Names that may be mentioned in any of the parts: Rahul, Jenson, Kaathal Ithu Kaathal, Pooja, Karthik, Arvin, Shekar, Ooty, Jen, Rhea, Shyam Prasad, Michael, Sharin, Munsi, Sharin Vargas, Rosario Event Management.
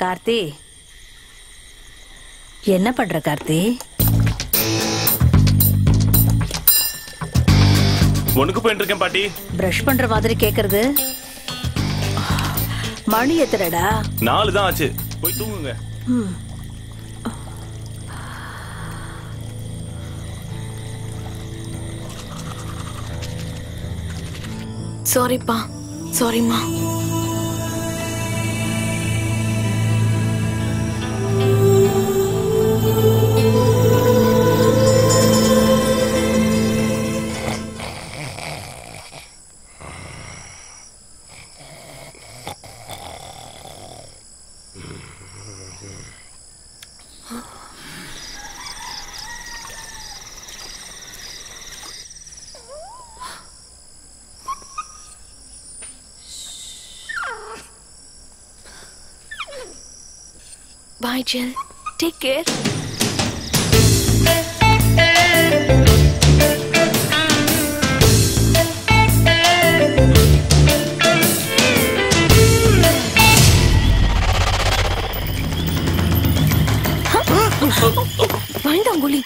कार्ती, என்ன பண்ற கார்த்தி? உனக்கு போயிட்டு இருக்கேன் பாட்டி. பிரஷ் பண்ற மாதிரி கேக்குறது. மணி எத்தனைடா? 4 தான் ஆச்சு. போய் தூங்குங்க. சாரிப்பா, சாரிமா. Bye, Jen. Take care. Find Anguli.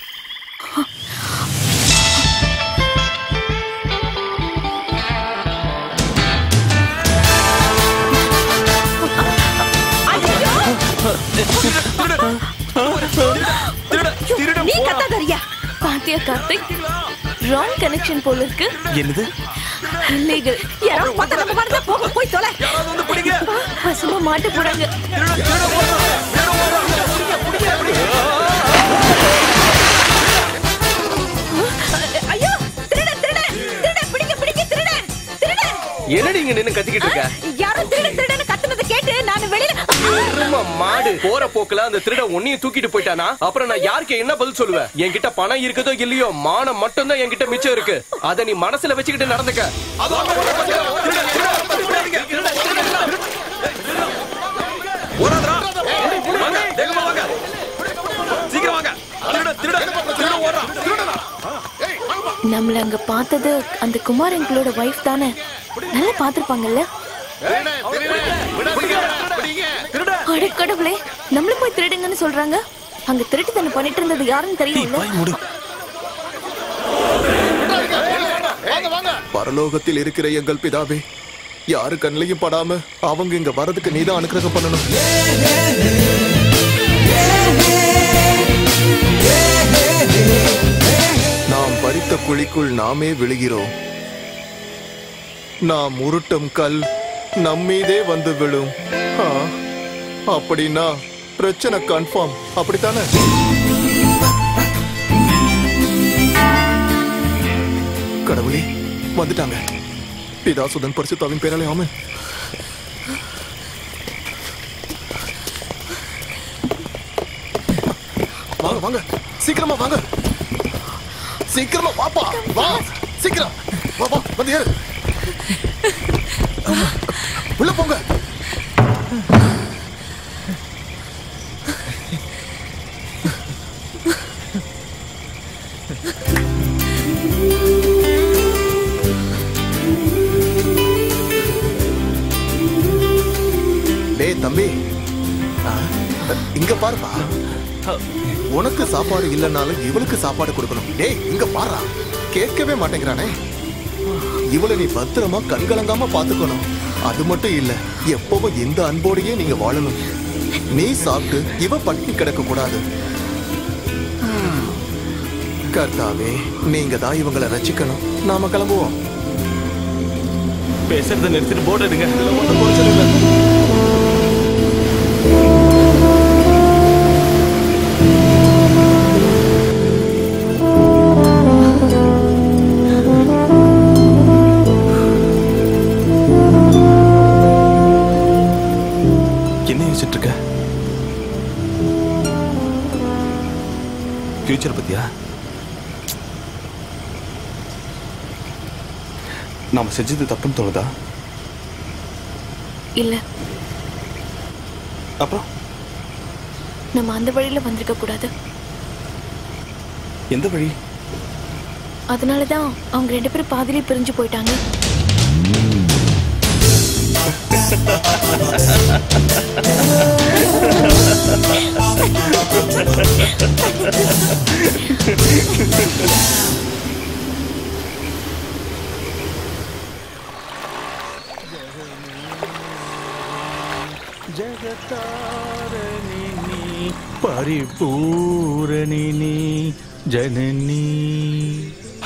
நீ கத்த கரியா பாத்திய கார்த்திக் wrong connection போல இருக்கு என்னது இல்லைங்க யாரோ பத்த நம்ம வரதா போ போய் தொலை யாரோ வந்து புடிங்க சும்மா மாட்டி போடுங்க ஐயோ திருட திருட திருட பிடிங்க பிடிங்க திருட திருட என்னடி இங்க நின்னு கத்திக்கிட்டு இருக்க யாரோ திருட திருட மாடு போற போக்குல அந்த திருட ஒன்னிய தூக்கிட்டு போயிட்டானா அப்புறம் நான் யாருக்கு என்ன பதில் சொல்லுவேன் என்கிட்ட பணம் இருக்குதோ இல்லையோ மானம் மட்டும் தான் என்கிட்ட மிச்சம் இருக்கு அத நீ மனசுல வச்சுக்கிட்டு நடந்துக்க நம்மள அங்க பார்த்தது அந்த குமார் எங்களோட வைஃப் தானே நல்லா பாத்துருப்பாங்கல்ல கடவுளே நம்மள போய் திருடுங்கன்னு சொல்றாங்க அங்க திருட்டு தன்னை பண்ணிட்டு இருந்தது யாருன்னு தெரியல பரலோகத்தில் இருக்கிற எங்கள் பிதாவே யாரு கண்ணிலையும் படாம அவங்க இங்க வரதுக்கு நீதான் அனுக்கிரகம் பண்ணணும் நாம் பறித்த குழிக்குள் நாமே விழுகிறோம் நாம் உருட்டும் கல் நம்மீதே வந்து விழும் அப்படின்னா பிரச்சனை கன்ஃபார்ம் அப்படித்தானே கடவுளே வந்துட்டாங்க பிதா சுதன் பரிசுத்தாவின் பேராலே ஆமென் வாங்க வாங்க சீக்கிரமா வாங்க சீக்கிரமா வாப்பா வா சீக்கிரம் வா வா வந்து ஏறு உள்ள போங்க தம்பி இங்க பாருப்பா உனக்கு சாப்பாடு இல்லைனாலும் இவளுக்கு சாப்பாடு கொடுக்கணும் டேய் இங்க பாரு கேட்கவே மாட்டேங்கிறானே இவளை நீ பத்திரமா கண்கலங்காம பாத்துக்கணும் அது மட்டும் இல்ல எப்பவும் இந்த அன்போடையே நீங்க வாழணும் நீ சாப்பிட்டு இவ பட்டினி கிடக்க கூடாது கர்த்தாவே நீங்க தான் இவங்களை ரசிக்கணும் நாம கிளம்புவோம் பேசுறத நிறுத்திட்டு போர்டு எடுங்க ஃபியூச்சர் பத்தியா நாம செஞ்சது தப்புன்னு தோணுதா இல்ல அப்புறம் நம்ம அந்த வழியில வந்திருக்க கூடாது எந்த வழி அதனாலதான் அவங்க ரெண்டு பேரும் பாதிலே பிரிஞ்சு போயிட்டாங்க जगतारिणी परिपूरणिणी जननी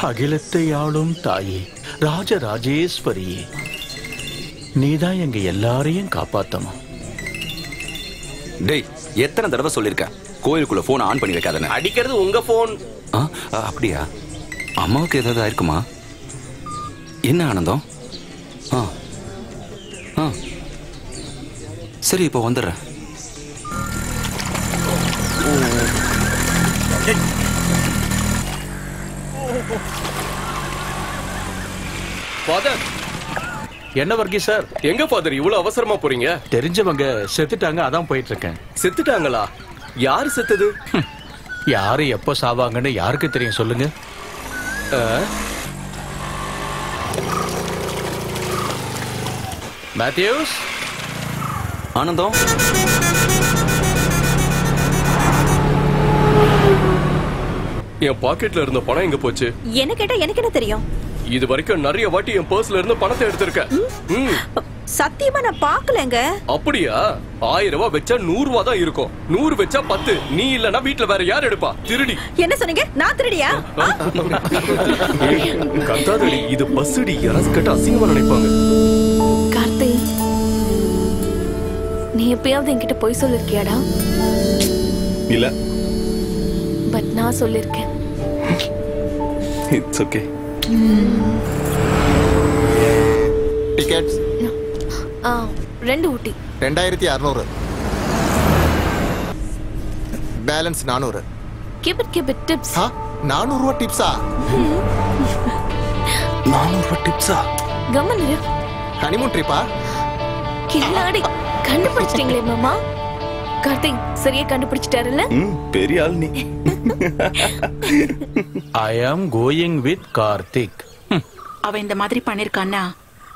அகிலத்தை ஆளும் தாயே ராஜராஜேஸ்வரியே நீதான் எங்க எல்லாரையும் காப்பாத்தமா டேய் எத்தனை தடவை சொல்லிருக்க கோயிலுக்குள்ள போன் ஆன் பண்ணி வைக்காதன்னு அடிக்கிறது உங்க போன் அப்படியா அம்மாவுக்கு ஏதாவது ஆயிருக்குமா என்ன ஆனந்தம் சரி இப்போ வந்துடுறேன் என்ன வர்க்கி சார், எங்க ஃபாதர் இவ்வளவு அவசரமா போறீங்க? தெரிஞ்சவங்க செத்துட்டாங்க, அதான் போயிட்டு இருக்கேன். செத்துட்டாங்களா? யாரு செத்தது? யாரு எப்ப சாவாங்கன்னு யாருக்கு தெரியும் சொல்லுங்க. மேத்யூஸ், ஆனந்தம், என் பாக்கெட்ல இருந்த பணம் எங்க போச்சு? என்ன கேட்டா எனக்கு என்ன தெரியும்? இது வரைக்கும் நிறைய வாட்டி என் பர்ஸ்ல இருந்து பணத்தை எடுத்திருக்க. சத்தியமா நான் பாக்கலங்க. அப்படியா? 1000 ரூபாய் வச்சா 100 ரூபாய் தான் இருக்கும். 100 வச்சா 10. நீ இல்லனா வீட்ல வேற யார் எடுப்பா? திருடி. என்ன சொன்னீங்க? நான் திருடியா? கத்தாதடி, இது பஸ்டி. யாராவது கேட்டா அசிங்கமா நினைப்பாங்க. கார்த்தி, நீ எப்பயாவது என்கிட்ட போய் சொல்லிருக்கியாடா? இல்ல, பட் நான் சொல்லிருக்கேன். It's okay. Tickets 2 Ooty 2600, balance 400. Keep it tips. ஹா, 400 ரூபாய் டிப்ஸா? 400 ரூபாய் டிப்ஸா? கம்மனிரு. ஹனிமூன் ட்ரிப்பா? கில்லாடி, கண்டுபிடிச்சிட்டீங்களே மாமா. கார்த்திக் சரியா கண்டுபிடிச்சிட்டாருல்ல? பெரிய ஆள் நீ. I am going with Karthik. அவ இந்த மாதிரி பண்ணிருக்கானா?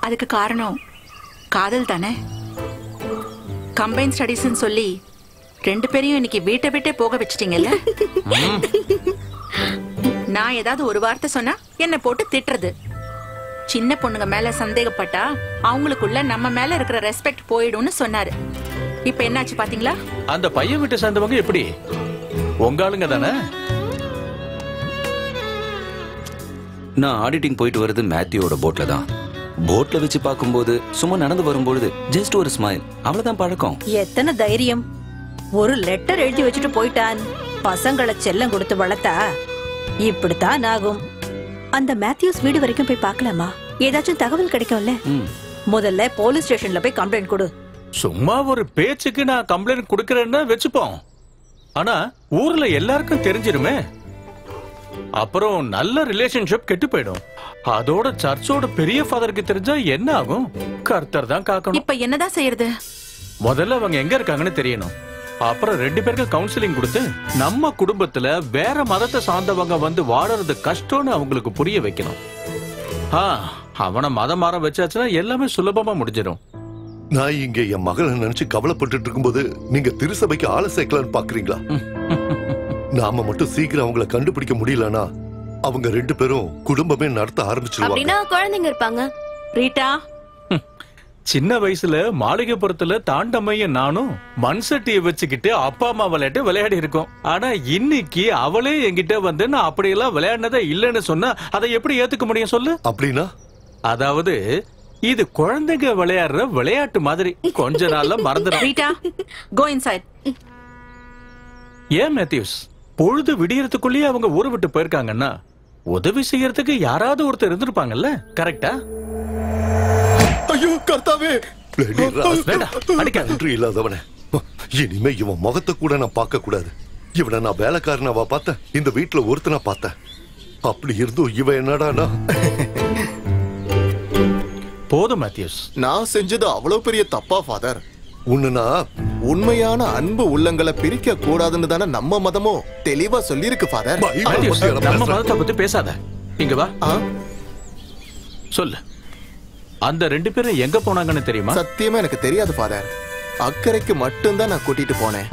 அதுக்கு காரணம் காதல் தானே. கம்பைன் ஸ்டடீஸ்னு சொல்லி ரெண்டு பேரையும் இன்னைக்கு வீட்டை விட்டே போக வச்சிட்டீங்கல்ல? நான் ஏதாவது ஒரு வார்த்தை சொன்னா என்ன போட்டு திட்டுறது. சின்ன பொண்ணுங்க மேல சந்தேகப்பட்டா அவங்களுக்குள்ள நம்ம மேல இருக்கிற ரெஸ்பெக்ட் போயிடும்னு சொன்னாரு. இப்ப என்னாச்சு பாத்தீங்களா? அந்த பையன் விட்டு சேர்ந்தவங்க எப்படி உங்க ஆளுங்க தானே? நான் ஆடிட்டிங் போயிட்டு வருது மேத்யூவோட போட்ல தான். போட்ல வச்சு பாக்கும்போது சும்மா நடந்து வரும்பொழுது ஜஸ்ட் ஒரு ஸ்மைல், அவ்வளவுதான் பழக்கம். எத்தனை தைரியம்! ஒரு லெட்டர் எழுதி வச்சுட்டு போயிட்டான். பசங்களை செல்லம் கொடுத்து வளர்த்தா இப்படித்தான் ஆகும். அந்த மேத்யூஸ் வீடு வரைக்கும் போய் பார்க்கலாமா? ஏதாச்சும் தகவல் கிடைக்கும்ல? முதல்ல போலீஸ் ஸ்டேஷன்ல போய் கம்ப்ளைண்ட் கொடு. சும்மா ஒரு பேச்சுக்கு நான் கம்ப்ளைண்ட் கொடுக்கறேன்னு வெச்சுப்போம். ஆனா ஊர்ல எல்லாருக்கும் தெரிஞ்சிருமே, அப்புறம் நல்ல ரிலேஷன்ஷிப் கெட்டு போயிடும். அதோட சர்ச்சோட பெரிய ஃபாதருக்கு தெரிஞ்சா என்ன ஆகும்? கர்த்தர் தான் காக்கணும். இப்ப என்னதான் செய்யறது? முதல்ல அவங்க எங்க இருக்காங்கன்னு தெரியணும். அப்புறம் 2 பேருக்கு கவுன்சிலிங் கொடுத்து நம்ம குடும்பத்துல வேற மதத்தை சார்ந்தவங்க வந்து வாடுறது கஷ்டம்னு அவங்களுக்கு புரிய வைக்கணும். அவனை மதம் மாற வச்சாச்சுன்னா எல்லாமே சுலபமா முடிஞ்சிடும். நான் இங்க என் மகளை நினைச்சு கவலைப்பட்டு இருக்கும் போது நீங்க திருச்சபைக்கு ஆளை சேர்க்கலான்னு பாக்குறீங்களா? நாம மட்டும் சீக்கிரம் அவங்கள கண்டுபிடிக்க முடியலனா அவங்க 2 பேரும் குடும்பமே நடத்த ஆரம்பிச்சிருவாங்க. அப்படினா குழந்தைங்க இருப்பாங்க. ரீட்டா, சின்ன வயசுல மாளிகைப்புறத்துல தாண்டமைய நானும் மண் சட்டியை வச்சுக்கிட்டு அப்பா அம்மா விளையாட்டு விளையாடி இருக்கோம். ஆனா இன்னைக்கு அவளே என்கிட்ட வந்து நான் அப்படியெல்லாம் விளையாடினதே இல்லைன்னு சொன்னா அதை எப்படி ஏத்துக்க முடியும் சொல்லு? அப்படின்னா அதாவது இது குழந்தைங்க விளையாடுற விளையாட்டு மாதிரி. கொஞ்ச நாள்ல மறந்துடும். Rita, go inside. ஏன் மேத்யூஸ், பொழுது விடியறதுக்குள்ளேயே அவங்க ஊரை விட்டு போயிருக்காங்கன்னா உதவி செய்யறதுக்கு யாராவது ஒருத்தர் இருந்திருப்பாங்கல்ல? கரெக்டா? ஐயோ கர்த்தாவே, அடிக்கடி இல்லாதவன இனிமே இவன் முகத்தை கூட நான் பார்க்க கூடாது. இவனை நான் வேலைக்காரனாவா பார்த்தேன்? இந்த வீட்டுல ஒருத்தனா பார்த்தேன். அப்படி இருந்தும் இவன் என்னடானா? போதும் மேத்யூஸ், நான் செஞ்சது அவ்வளவு பெரிய தப்பா ஃபாதர்? உன்னுனா உண்மையான அன்பு உள்ளங்களை பிரிக்க கூடாதுன்னு தானே நம்ம மதமோ தெளிவா சொல்லி இருக்கு ஃபாதர். நம்ம மதத்தை பத்தி பேசாத, இங்க வா. சொல்லு, அந்த 2 பேரும் எங்க போனாங்கன்னு தெரியுமா? சத்தியமா எனக்கு தெரியாது ஃபாதர். அக்கறைக்கு மட்டும் தான் நான் கூட்டிட்டு போனேன்.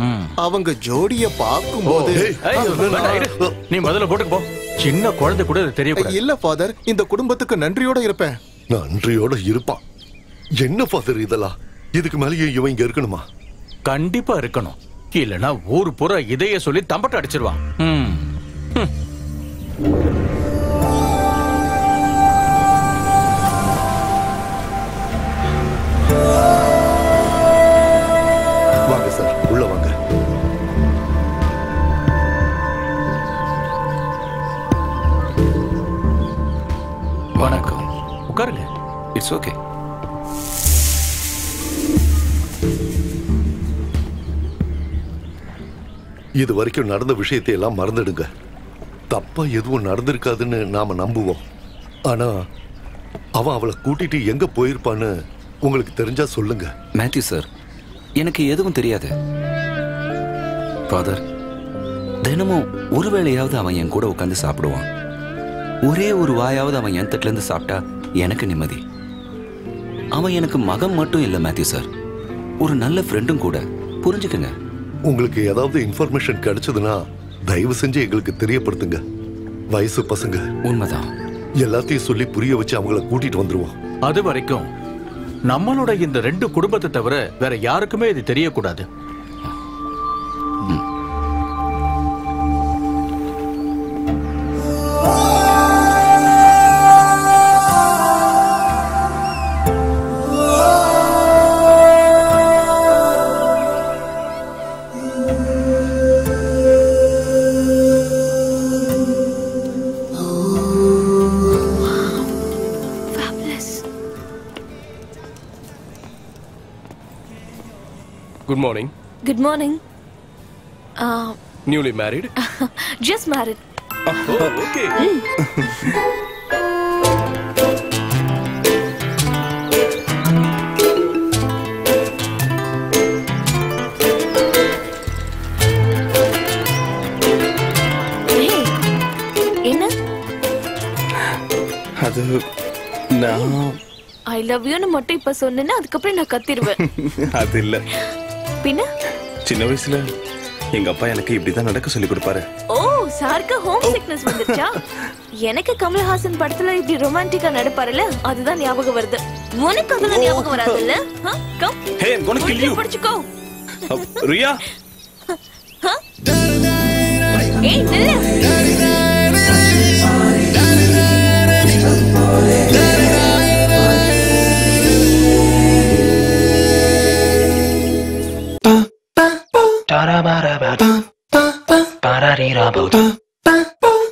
அவங்க ஜோடிய பாக்கும்போது நீ முதல்ல போட்டுக்கு போ. சின்ன குழந்தை கூட தெரியக்கூடாது. இல்ல ஃபாதர், இந்த குடும்பத்துக்கு நன்றியோட இருப்பேன். நன்றியோட இருப்பான் என்ன ஃபாதர் இதெல்லாம்? இதுக்கு மேலேயே இவன் இங்க இருக்கணுமா? கண்டிப்பா இருக்கணும். இல்லனா ஊர் பூரா இதையே சொல்லி தம்பட்ட அடிச்சிருவான். வாங்க சார், உள்ள வாங்க. வணக்கம், உட்காருங்க. It's okay. இது வரைக்கும் நடந்த விஷயத்தை எல்லாம் மறந்துடுங்க. தப்பா எதுவும் நடந்திருக்காதுன்னு நாம நம்புவோம். ஆனா அவன் அவளை கூட்டிட்டு எங்க போயிருப்பான்னு உங்களுக்கு தெரிஞ்சா சொல்லுங்க. மேத்யூ சார், எனக்கு எதுவும் தெரியாது ஃபாதர். தினமும் ஒருவேளையாவது அவன் என் கூட உட்காந்து சாப்பிடுவான். ஒரே ஒரு வாயாவது அவன் என் தட்டிலேருந்து சாப்பிட்டா எனக்கு நிம்மதி. அவன் எனக்கு மகன் மட்டும் இல்லை மேத்யூ சார், ஒரு நல்ல ஃப்ரெண்டும் கூட. புரிஞ்சுக்கங்க. உங்களுக்கு ஏதாவது இன்ஃபர்மேஷன் கிடைச்சதுன்னா தயவு செஞ்சு எங்களுக்கு தெரியப்படுத்துங்க. வயசு பசங்க. உண்மைதான். எல்லாத்தையும் சொல்லி புரிய வச்சு அவங்கள கூட்டிட்டு வந்துருவோம். அது வரைக்கும் நம்மளோட இந்த ரெண்டு குடும்பத்தை தவிர வேற யாருக்குமே இது தெரியக்கூடாது. Good morning. Newly married? Just married. Oh, okay. Hey, enna? Adu na I love you nu mattum ipo sonnena adukapra na kathiruven. Adu illa. Pinna? சின்ன வயசுல எங்க அப்பா எனக்கு இப்படிதான் நடக்க சொல்லி கொடுப்பாரு. ஓ சார்க்கு ஹோம் சிக்னஸ் வந்துச்சா? எனக்கு கமல்ஹாசன் படத்துல இப்படி ரொமான்டிக்கா நடப்பாருல, அதுதான் ஞாபகம் வருது. உனக்கு அதெல்லாம் ஞாபகம் வராதுல்ல? Come hey I am gonna kill you. படிச்சுக்கோ ரியா. ஏய் நில்லு. கண்ணில் கண்ணில் உன்னை பார்த்து,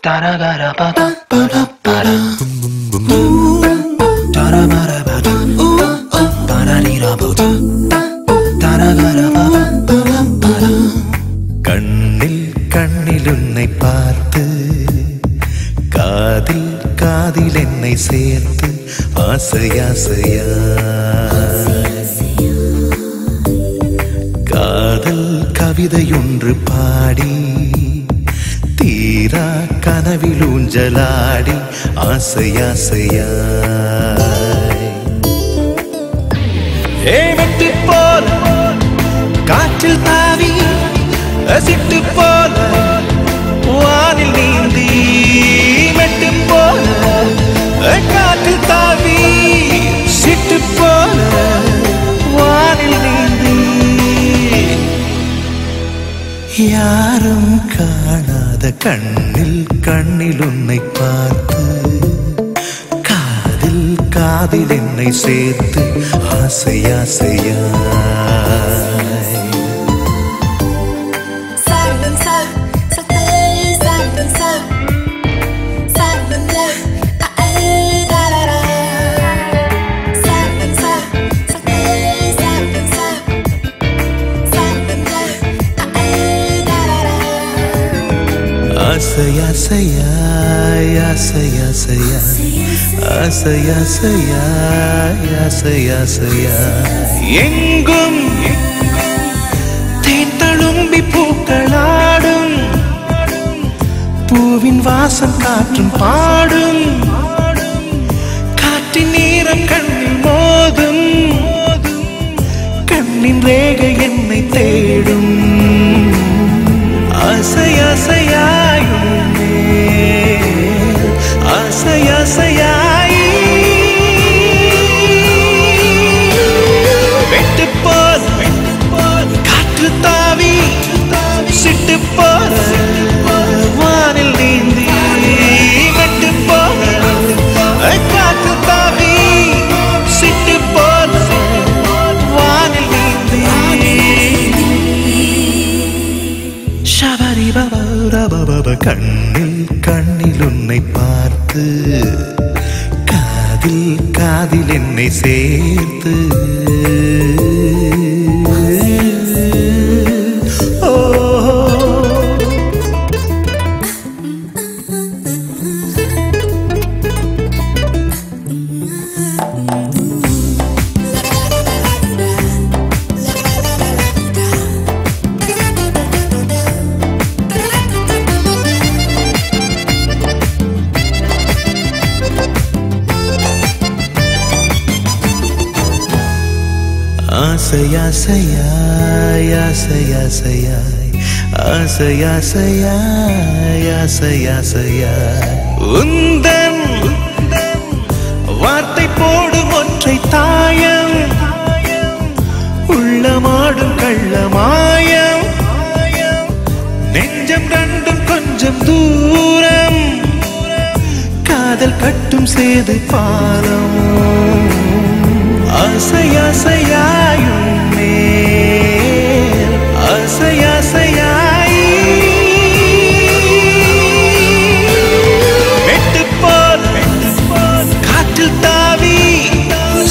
காதில் காதில் என்னை சேர்த்து, ஆசையாசையா காதல் கவிதையொன்று பாடி, தீரா கனவில் ஊஞ்சலாடி, ஆசையாசையாய். ஏ வெட்டி போல் காற்றில் தாவி, ரசித்து போல் வானில் நீந்தி, வெட்டி போல் காற்றில் தாவி, சிட்டு போல் வானில் நீந்தி, யாரும் காணாத கண்ணில் கண்ணில் உன்னை பார்த்து, காதில் காதில் என்னை சேர்த்து, ஆசையாசையா எங்கும் தேத்தழும்பி பூக்களாடும், பூவின் வாசம் காற்றும் பாடும், காற்றின் நீரம் கண்ணில் மோதும், கண்ணின் ரேகை என்னை தேடும், ஆசையாசையாயும் ஆசையாசையாய். வெட்டு போல் காற்று தாவி, சிட்டு போல் வானில் நீந்தி, வெட்டு போல் காற்று தாவி, சிட்டு போல் வானில் நீந்தி, ஷபரி பாபா ரபபப. கண்ணில் கண்ணில் உன்னை பார்த்து, காதில் காதில் என்னை சேர்த்து, உந்தன் வார்த்தை போடும் ஒற்றை தாயம் உள்ளமாடும் கள்ளமாயம் நெஞ்சம் ரெண்டும் கொஞ்சம் தூரம் காதல் கட்டும் சேது பாலம் ஆசையாசையாயும் மேல் ஆசையாசையாய் வெட்டுப்போல் காற்றில் தாவி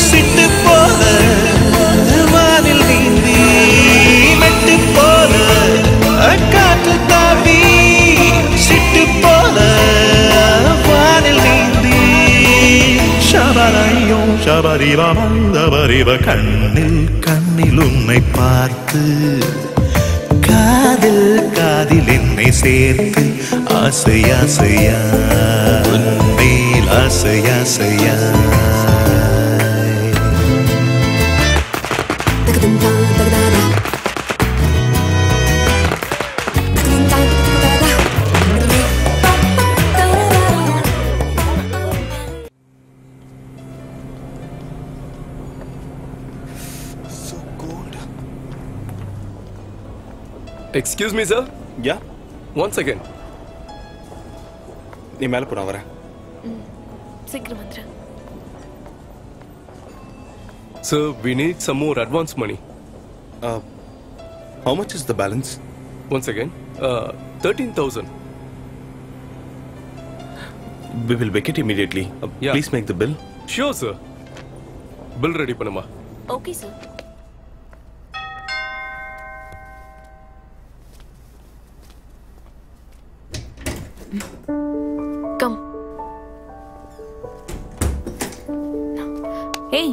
சிட்டு போல வானில் நீந்தி வெட்டுப்போல காற்றில் தாவி சிட்டு போல வானில் நீந்தி ஷபரையோ ஷபரிவமந்தபரிவ கண்ணில் கண்ணில் உன்னை பார்த்து காதல் காதில் என்னை சேர்த்து ஆசையாசையா உன்மேல் ஆசையாசையா Excuse me, sir. Yeah. One second. You male pura vara. Sikra mantra. Sir, we need some more advance money. How much is the balance? One second. 13,000. We will make it immediately. Yeah. Please make the bill. Sure, sir. Bill ready panama. Okay, sir. Come. Hey,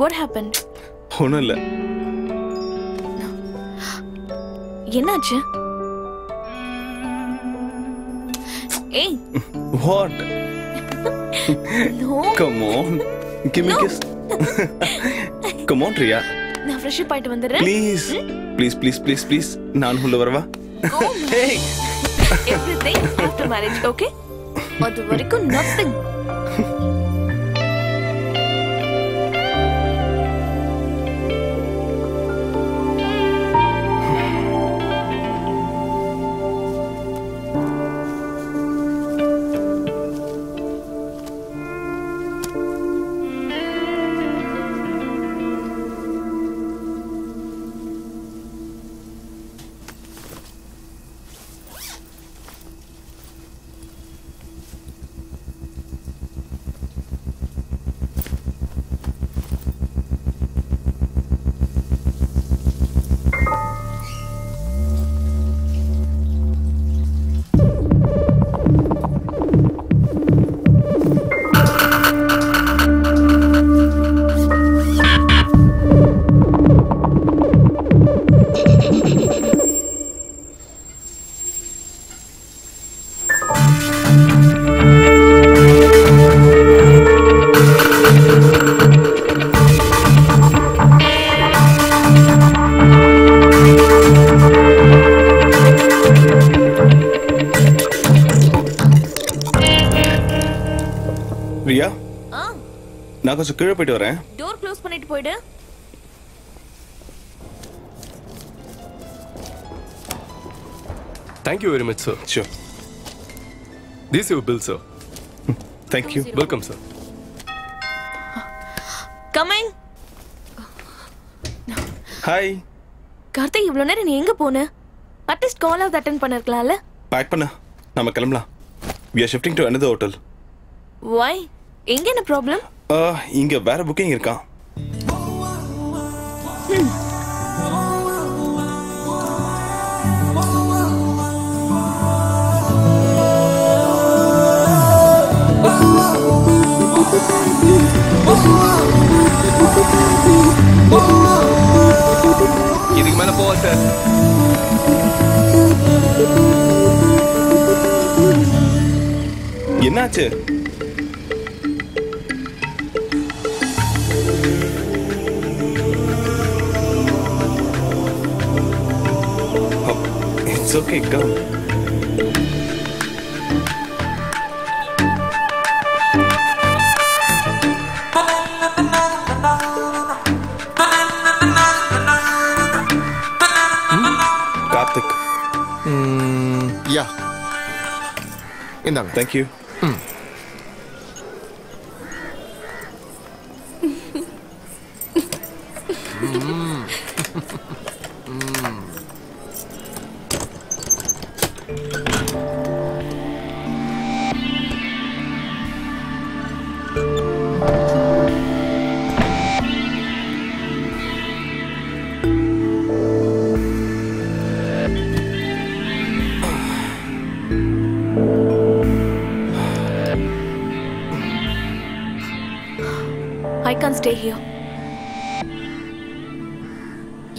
what happened? ஒண்ணும் இல்ல. என்னாச்சு? Hey. What? No. Come on. Give me a kiss. Come on, Rhea. நான் fresh ஆயிட்டு வந்துறேன். Please. Please, please, please, please. நான் உள்ள வரவா? Hey. Everything after marriage, okay? Or the worry ko nothing. கொஞ்ச கீழ போய்ட்டு வரேன். டோர் க்ளோஸ் பண்ணிட்டு போய்டு. Thank you very much, sir. Sure. This is your bill, sir. Thank you. Welcome, sir. Coming. Hi. Karthik, இவ்வளவு நேரம் நீ எங்க போனே? At least call out attend பண்ணிருக்கலாம்ல? பேக் பண்ண. நாம கிளம்பலாம். We are shifting to another hotel. Why? எங்க என்ன problem? இங்க வேற புக்கிங் இருக்கா? இதுக்கு மேல போவா சார். என்னாச்சு? It's okay, come. Karthik. Yeah. Indang. Thank you.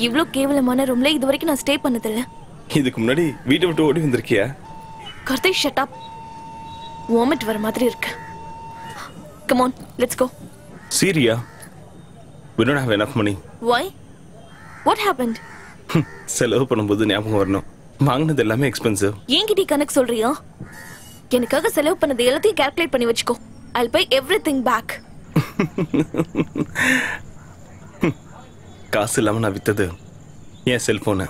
இவ்ளோ கேவலமான ரூம்ல இதுவரைக்கும் நான் ஸ்டே பண்ணதில்ல. இதுக்கு முன்னாடி வீட்டை விட்டு ஓடி வந்திருக்கியா? Karthik shut up. வாமிட் வர மாதிரி இருக்கு. Come on, let's go. சீரியா. We don't have enough money. Why? What happened? செலவு பண்ணும்போது ஞாபகம் வரணும். வாங்குனது எல்லாமே எக்ஸ்பென்சிவ். ஏன் கிட்ட கணக்கு சொல்றியா? எனக்காக செலவு பண்ணது எல்லாத்தையும் கால்குலேட் பண்ணி வச்சுக்கோ. I'll pay everything back. காசு இல்லாம நான் வித்தது என் செல்போனை.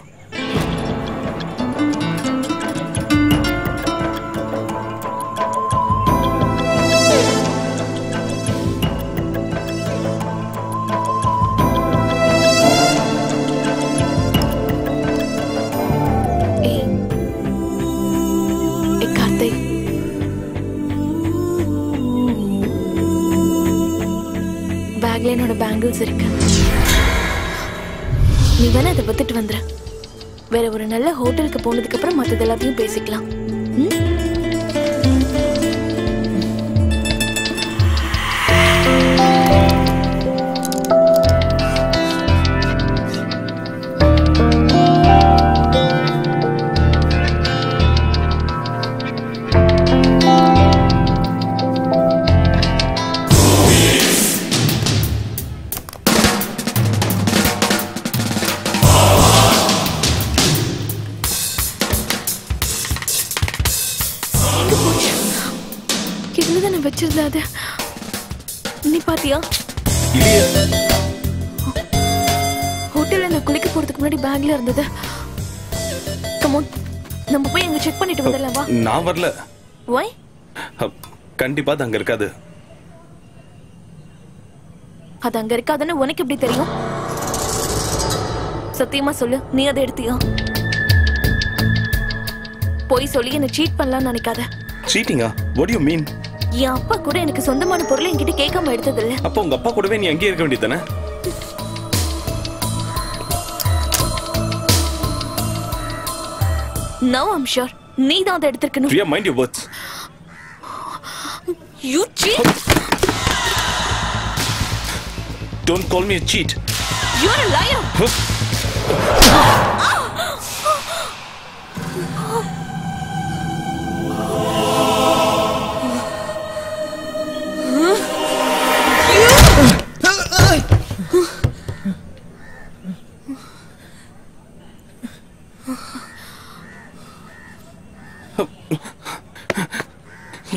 பேக்ல என்னோட பேங்கிள்ஸ் இருக்கு. நீ வேணா அதை பத்திட்டு வந்துற. வேற ஒரு நல்ல ஹோட்டலுக்கு போனதுக்கு அப்புறம் மற்றது எல்லாத்தையும் பேசிக்கலாம். நீ பாத்தியா? இல்லையா? ஹோட்டல்ல நான் குளிக்க போறதுக்கு முன்னாடி பேக்ல இருந்தது. கம் ஆன், நம்ம போய் அங்க செக் பண்ணிட்டு வரலாமா? நான் வரல. வை? கண்டிப்பா அங்க இருக்காது. அது அங்க இருக்காதுன்னு உனக்கு எப்படி தெரியும்? சத்தியமா சொல்லு, நீ அதை எடுத்தியா? போய் சொல்லி என்ன சீட் பண்ணலாம்னு நினைக்காத. சீட்டிங்கா? What do you mean? என் அப்பா கூட எனக்கு சொந்தமான பொருளை என்கிட்ட கேட்காம எடுத்ததில்ல. அப்ப உங்க அப்பா கூடவே நீ அங்கேயே இருக்க வேண்டியதானே? நோ, ஐம் ஷூர் நீ தான் அதை எடுத்திருக்கணும். Riya, mind your words. You cheat. Don't call me a cheat. You are a liar.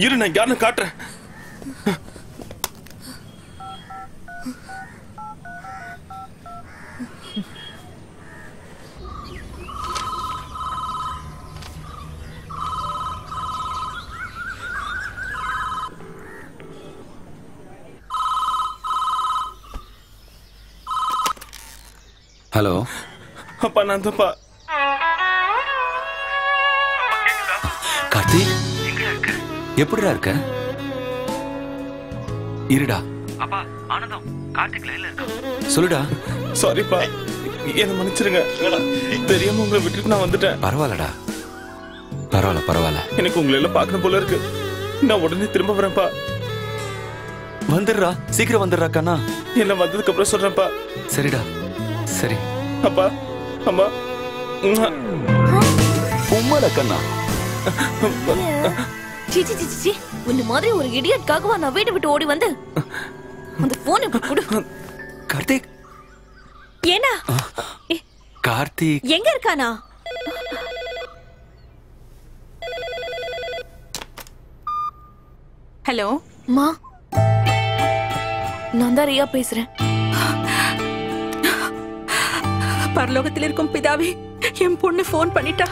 இரு, நான் யாருன்னு காட்டுறேன். ஹலோ அப்பா, நான் தப்பா. கார்த்திக் எப்படிடா இருக்க? இருடா. அப்பா, ஆனந்தம் கார்த்திக் லைன்ல இருக்கான். சொல்லுடா. சாரிப்பா, என்ன மன்னிச்சிருங்க. தெரியாம உங்களை விட்டுட்டு நான் வந்துட்டேன். பரவாயில்லடா, பரவாயில்ல பரவாயில்ல. எனக்கு உங்களை எல்லாம் பார்க்கணும் போல இருக்கு. நான் உடனே திரும்ப வரேன்ப்பா. வந்துடுறா, சீக்கிரம் வந்துடுறா கண்ணா. என்ன வந்ததுக்கு அப்புறம் சொல்றேன்ப்பா. சரிடா, சரி. அப்பா, அம்மா. உம்மாடா கண்ணா. சி சி சி சி, உன்ன மாதிரி ஒரு இடியட்காகவா நான் வீட்டை விட்டு ஓடி வந்து? அந்த போன் இப்ப கொடு. கார்த்திக். ஏனா? கார்த்திக் எங்க இருக்கானா? हेलो माँ, நான் தான் ரியா பேசுறேன். பரலோகத்தில் இருக்கும் பிதாவே, என் பொண்ணு ஃபோன் பண்ணிட்டா.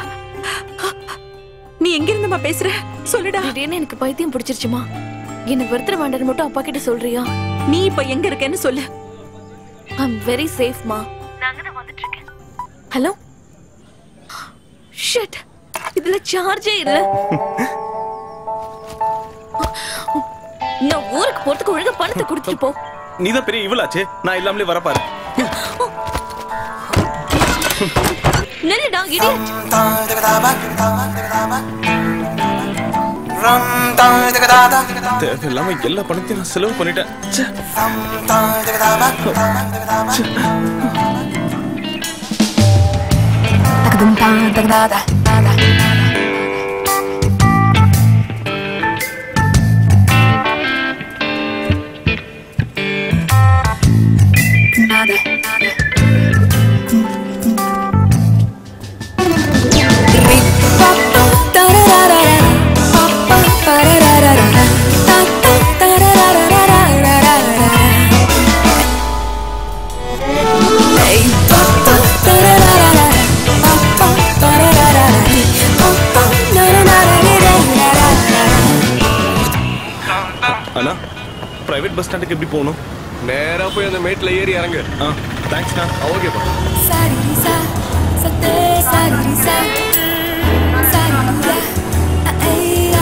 நீ எங்க இருந்தமா பேசுற? சொல்லுடா. திடீர்னு எனக்கு பைத்தியம் பிடிச்சிருச்சுமா. என்ன வெறுத்துற வேண்டாம்னு மட்டும் அப்பா கிட்ட சொல்றியா? நீ இப்ப எங்க இருக்கேன்னு சொல்லு. ஐ அம் வெரி சேஃப் மா. நான் அங்க வந்துட்டு இருக்கேன். Hello shit. இதுல சார்ஜே இல்ல. நான் ஊருக்கு போறதுக்கு ஒழுங்கா பணத்தை கொடுத்துட்டு போ. நீ தான் பெரிய இவளாச்சே. நான் இல்லாமலே வர பாரு. நில்லுடா இடியட். தேவையில்லாம எல்லா பணத்தையும் நான் செலவு பண்ணிட்டேன். அண்ணா, பிரைவேட் பஸ் ஸ்டாண்டுக்கு எப்படி போகணும்? நேரா போய் அந்த மேட்ல ஏறி இறங்கு. தேங்க்ஸ் அண்ணா. ஓகே பா. சாரி சா சத்தே சாரி சா சாரி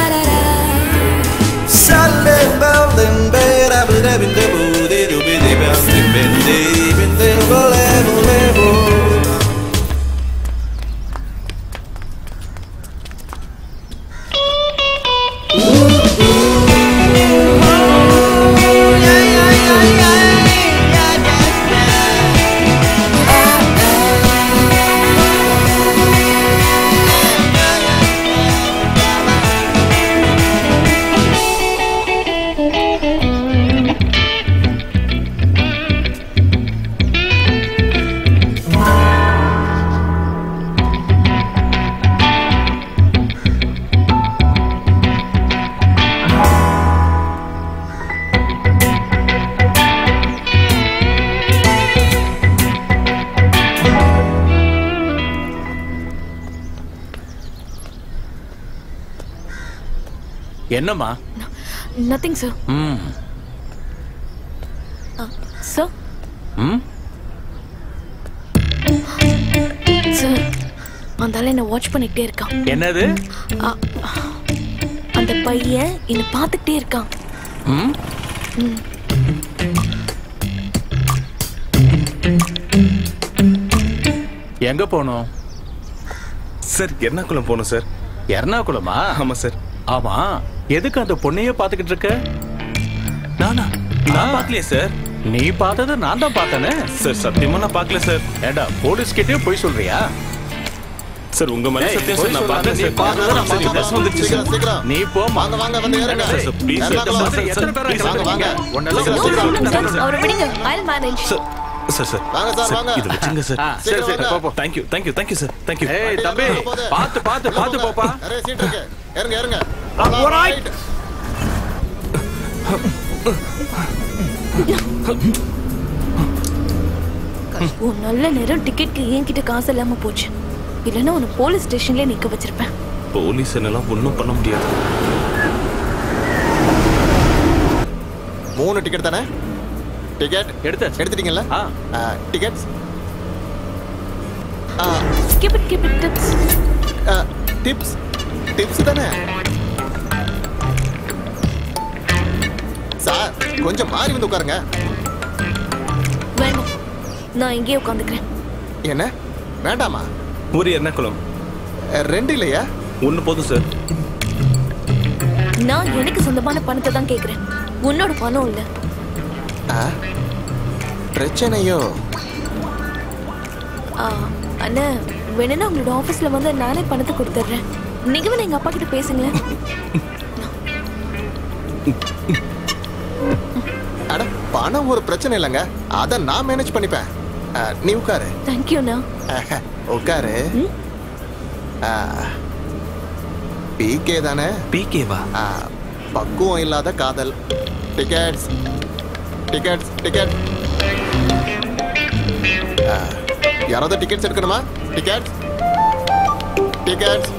ஐராரா சல்லம் பல்லம் பேரபரபி தபுதே துபதே பந்தே பந்தே போலே போலே போ. என்னம்மா? nothing sir. Sir? Sir, அந்தால என்ன வாட்ச் பண்ணிட்டே இருக்கான். என்னது? அந்த பையன் என்ன பார்த்துட்டே இருக்கான். எங்க போனோம்? சார் எர்ணாகுளம் போனோம் சார். எர்ணாகுளமா? ஆமா சார். ஆமா, எதுக்கு அந்த பொண்ணையே பாத்துக்கிட்டு இருக்க? நானா? நான் பாக்கலையே சார். நீ பார்த்தத நான் தான் பார்த்தேனே. சார் சத்தியமா நான் பாக்கல சார். ஏடா போலீஸ் கிட்டயே போய் சொல்றியா? சார் உங்க மேல சத்தியம் சார். நான் பார்த்தேன் சார். பார்த்தத நான் சரி பஸ் வந்துச்சு சார். நீ போ. வாங்க வாங்க வந்து இறங்க சார். Please sir. எத்தனை பேர் வாங்க வாங்க. ஒண்ணெல்லாம் சார். அவரை விடுங்க. I'll manage sir. Sir sir வாங்க சார் வாங்க. இது வச்சிங்க சார். சரி சரி பாப்பா. Thank you thank you thank you sir. Thank you. ஏய் தம்பி பாத்து பாத்து பாத்து போப்பா. அரே சீட் இருக்கு. இறங்க இறங்க. All right. கஷ்போ நல்ல நேரம் டிக்கெட்க்கு என்கிட்ட காசு இல்லாம போச்சு. இல்லனா உன போலீஸ் ஸ்டேஷன்ல நிக்க வச்சிருப்பேன். போலீஸ் என்னலாம் ஒண்ணும் பண்ண முடியாது. 3 டிக்கெட் தானே? டிக்கெட் எடுத்துட்டீங்களா? Tickets skip it tips tips தானே சார். கொஞ்சம் மாறி வந்து உட்காருங்க. வேணும், நான் இங்கே உட்காந்துக்கிறேன். என்ன வேண்டாமா? ஒரு எர்ணாகுளம் 2 இல்லையா? 1 போதும் சார். நான் எனக்கு சொந்தமான பணத்தை தான் கேட்கிறேன். உன்னோட பணம் இல்லை. பிரச்சனையோ? அண்ணா வேணும்னா உங்களோட ஆஃபீஸில் வந்து நானே பணத்தை கொடுத்துட்றேன். நீங்கள் வேணா எங்கள் அப்பா கிட்ட பேசுங்களேன். அட பணம் ஒரு பிரச்சனை இல்லைங்க. அதை நான் மேனேஜ் பண்ணிப்பேன். நீ உட்காரு. தேங்க்யூண்ணா. உட்காரு. பிகே தானே? பிகேவா? பக்குவம் இல்லாத காதல். Tickets tickets ticket. யாராவது டிக்கெட்ஸ் எடுக்கணுமா? Tickets tickets.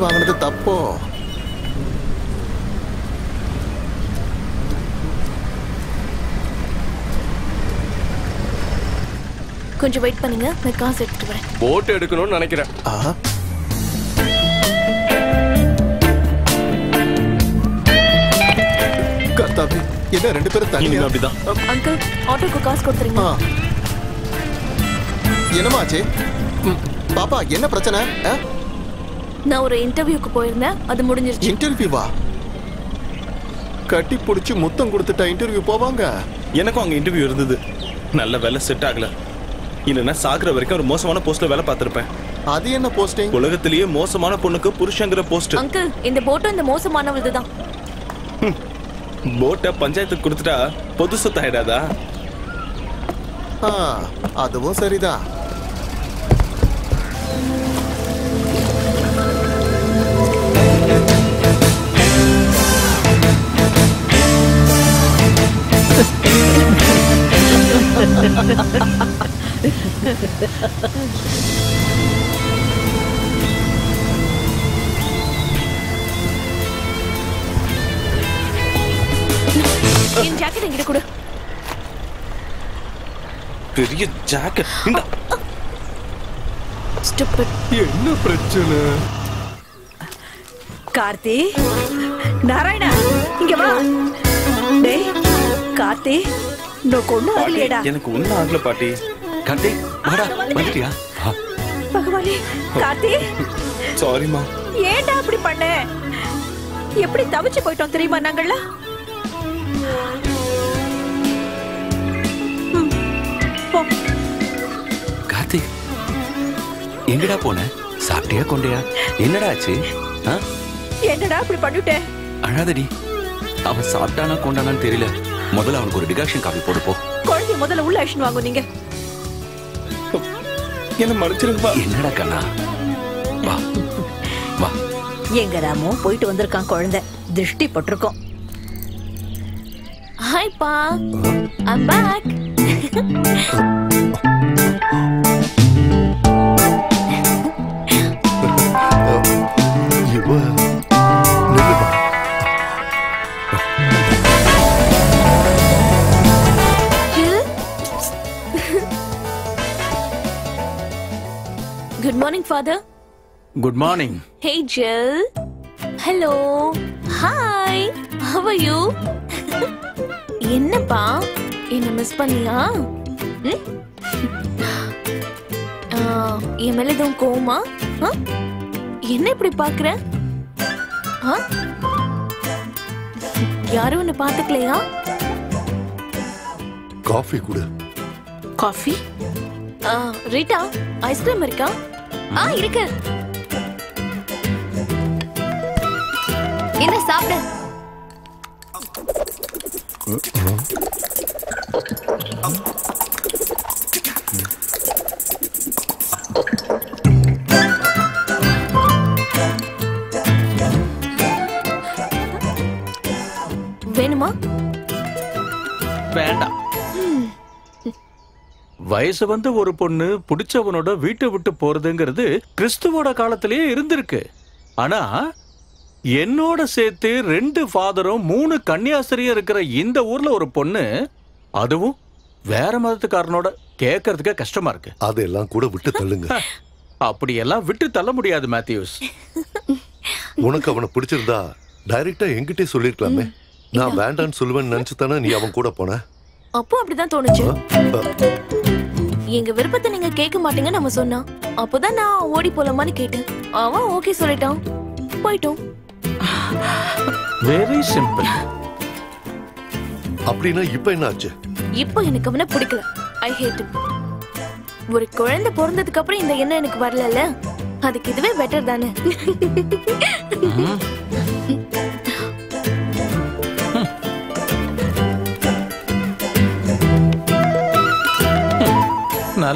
வாங்கினது தப்போ? கொஞ்சம் வெயிட் பண்ணுங்க, நான் காசு எடுத்துட்டு வரேன். போட் எடுக்கணும்னு நினைக்கிறேன். கர்த்தாவே, என்ன ரெண்டு பேரும் தனியா அப்படிதான்? அங்கிள், ஆட்டோக்கு காசு கொடுத்துறீங்களா? என்னமா ஆச்சு பாப்பா? என்ன பிரச்சனை? நான் ஒரு இன்டர்வியூக்கு போயிருந்தேன், அது முடிஞ்சிருச்சு. இன்டர்வியூவா? கட்டி பிடிச்சி முத்தம் கொடுத்துட்டா இன்டர்வியூ போவாங்க? எனக்கும் அங்கே இன்டர்வியூ இருந்தது, நல்ல வேலை செட் ஆகல. இல்லைன்னா சாகுற வரைக்கும் ஒரு மோசமான போஸ்ட்ல வேலை பார்த்துருப்பேன். அது என்ன போஸ்டிங்? உலகத்திலேயே மோசமான பொண்ணுக்கு புருஷங்கிற போஸ்ட். அங்கிள், இந்த போட்டும் இந்த மோசமானது தான். போட்டை பஞ்சாயத்துக்கு கொடுத்துட்டா பொது சொத்தாயிடாதா? அதுவும் சரிதான். பெரிய ஜாக்கெட். என்ன பிரச்சனை? கார்த்தி, நாராயணா இங்க வா. டேய் கார்த்தி, எனக்கு ஒண்ணும் ஆகலையடா. எனக்கு ஒண்ணும் ஆகல பாட்டி. கார்த்திக் வாடா, வந்துட்டியா? பகவானே கார்த்திக், சாரி மா. ஏன்டா அப்படி பண்ண? எப்படி தவிச்சு போய்ட்டோம் தெரியுமா நாங்கள்ல? கார்த்திக் எங்கடா போன? சாப்பிட்டியா கொண்டையா? என்னடா ஆச்சு? என்னடா அப்படி பண்ணிட்டே? அழாதடி. அவன் சாப்பிட்டானா கொண்டானான்னு தெரியல. முதல்ல அவனுக்கு ஒரு டிகாக்ஷன் காபி போடு போ. குழந்தை முதல்ல உள்ள ஆக்ஷன் வாங்கு. நீங்க என்ன மறைச்சிருப்பா? என்னடா கண்ணா, வா வா. எங்க ராமோ போயிட்டு வந்திருக்கான் குழந்தை, திருஷ்டி போட்டிருக்கோம். ஹாய் பா, I'm back. Good morning, Father. Good morning. Hey, Jill. Hello. Hi. How are you? Enna pa? Enna miss panniya? Ye mele dum koma? Ha? Enna ipdi paakra? Ha? Yaru unna paathukleya? Coffee kudu. Coffee? Rita, ice cream irka? இருக்கு. என்ன சாப்பிடு? வேணுமா? வேண்டாம். வயசு வந்து ஒரு பொண்ணு பிடிச்சவனோட வீட்டை விட்டு போறதுங்கிறது கிறிஸ்துவோட காலத்திலேயே இருந்திருக்கு. ஆனா என்னோட சேர்த்து 2 ஃபாதரும் 3 கன்னியாஸ்திரியும் இருக்கிற இந்த ஊர்ல ஒரு பொண்ணு, அதுவும் வேற மதத்துக்காரனோட, கேட்கறதுக்கே கஷ்டமா இருக்கு. அதெல்லாம் கூட விட்டு தள்ளுங்க. அப்படியெல்லாம் விட்டு தள்ள முடியாது மேத்யூஸ். உனக்கு அவனை பிடிச்சிருந்தா டைரக்டா என்கிட்டே சொல்லிருக்கலாமே. நான் வேண்டான்னு சொல்லுவேன்னு நினைச்சுதானே நீ அவன் கூட போன. அப்போ அப்படிதான் தோணுச்சு. எங்க விருப்பத்தை நீங்க கேட்க மாட்டீங்க நம்ம சொன்னா. அப்போதான் நான் ஓடி போலாமான்னு கேட்டேன். அவன் ஓகே சொல்லிட்டான், போயிட்டோம். Very simple. அப்படினா இப்போ என்ன ஆச்சு? இப்போ எனக்கு அவனை பிடிக்கல. I hate him. ஒரு குழந்தை பிறந்ததுக்கு அப்புறம் இந்த எண்ணம் எனக்கு வரலல. அதுக்கு இதுவே பெட்டர் தானே.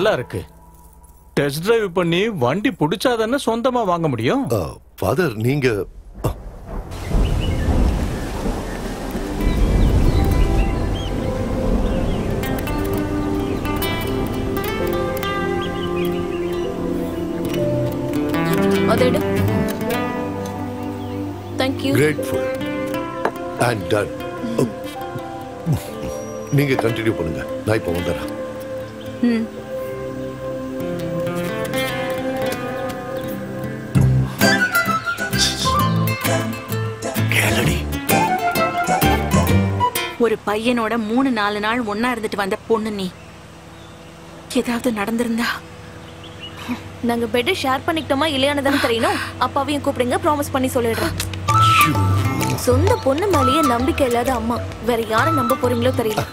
நல்லா இருக்கு. டெஸ்ட் டிரைவ் பண்ணி வண்டி புடிச்சாதானே சொந்தமா வாங்க முடியும். ஃாதர் நீங்க அதெடு. Thank you. Grateful. And done. நீங்க கண்டினியூ பண்ணுங்க. நான் இப்ப வந்துறேன். ம். கேளடி. ஒரு பையனோட 3-4 நாள் ஒண்ணா இருந்துட்டு வந்த பொண்ணு நீ. ஏதாவது நடந்துருந்தா நாங்க பெட் ஷேர் பண்ணிட்டோமா இல்லையானு தான் தெரியணும். அப்பாவையும் கூப்பிடுங்க, ப்ராமிஸ் பண்ணி சொல்லிடுறேன். சொந்த பொண்ணு மேலேயே நம்பிக்கை இல்லாத அம்மா வேற யாரை நம்ப போறீங்களோ தெரியல.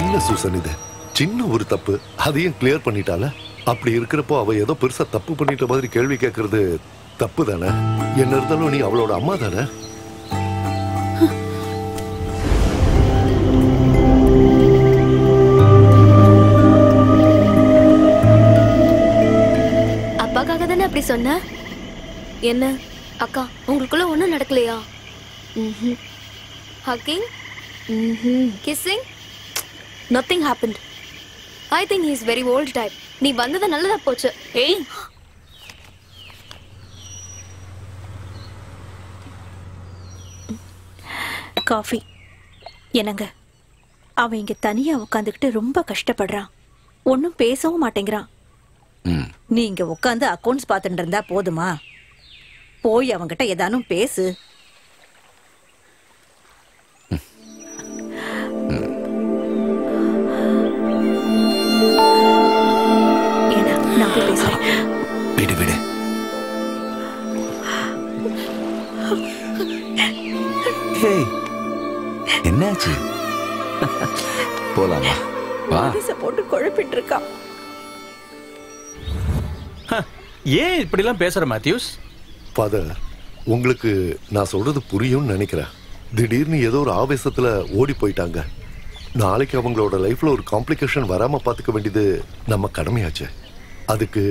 என்ன சூசன் இது? சின்ன ஒரு தப்பு அதையும் கிளியர் பண்ணிட்டால. அப்படி இருக்கிறப்போ அவ ஏதோ பெருசா தப்பு பண்ணிட்ட மாதிரி கேள்வி கேட்கறது தப்பு தானே? என்ன இருந்தாலும் நீ அவளோட அம்மா தானே? அப்படி சொன்ன என்ன அக்கா உங்களுக்குள்ள ஒன்றும் நடக்கலையா? Hugging kissing nothing happened. I think he is very old type. நீ வந்தது நல்லதா போச்சு. ஏய் காஃபி என்னங்க? அவன் இங்க தனியா உட்காந்துக்கிட்டு ரொம்ப கஷ்டப்படுறான், ஒன்றும் பேசவும் மாட்டேங்கிறான். நீங்க உட்காந்து அக்கவுண்ட்ஸ் பார்த்துட்டு இருந்தா போதுமா? போய் அவங்கிட்ட ஏதானும் பேசு. என்னாச்சு? போலாமா போட்டு குழப்பிட்டு இருக்கான். ஏன் இப்படிலாம் பேசுற மேத்யூஸ்? ஃபாதர் உங்களுக்கு நான் சொல்றது புரியும்னு நினைக்கிறேன். திடீர்னு ஏதோ ஒரு ஆவேசத்துல ஓடி போயிட்டாங்க. நாளைக்கு அவங்களோட லைஃப்ல ஒரு காம்ப்ளிகேஷன் வராம பாத்துக்க வேண்டியது நம்ம கடமையாச்சு. அதுக்கு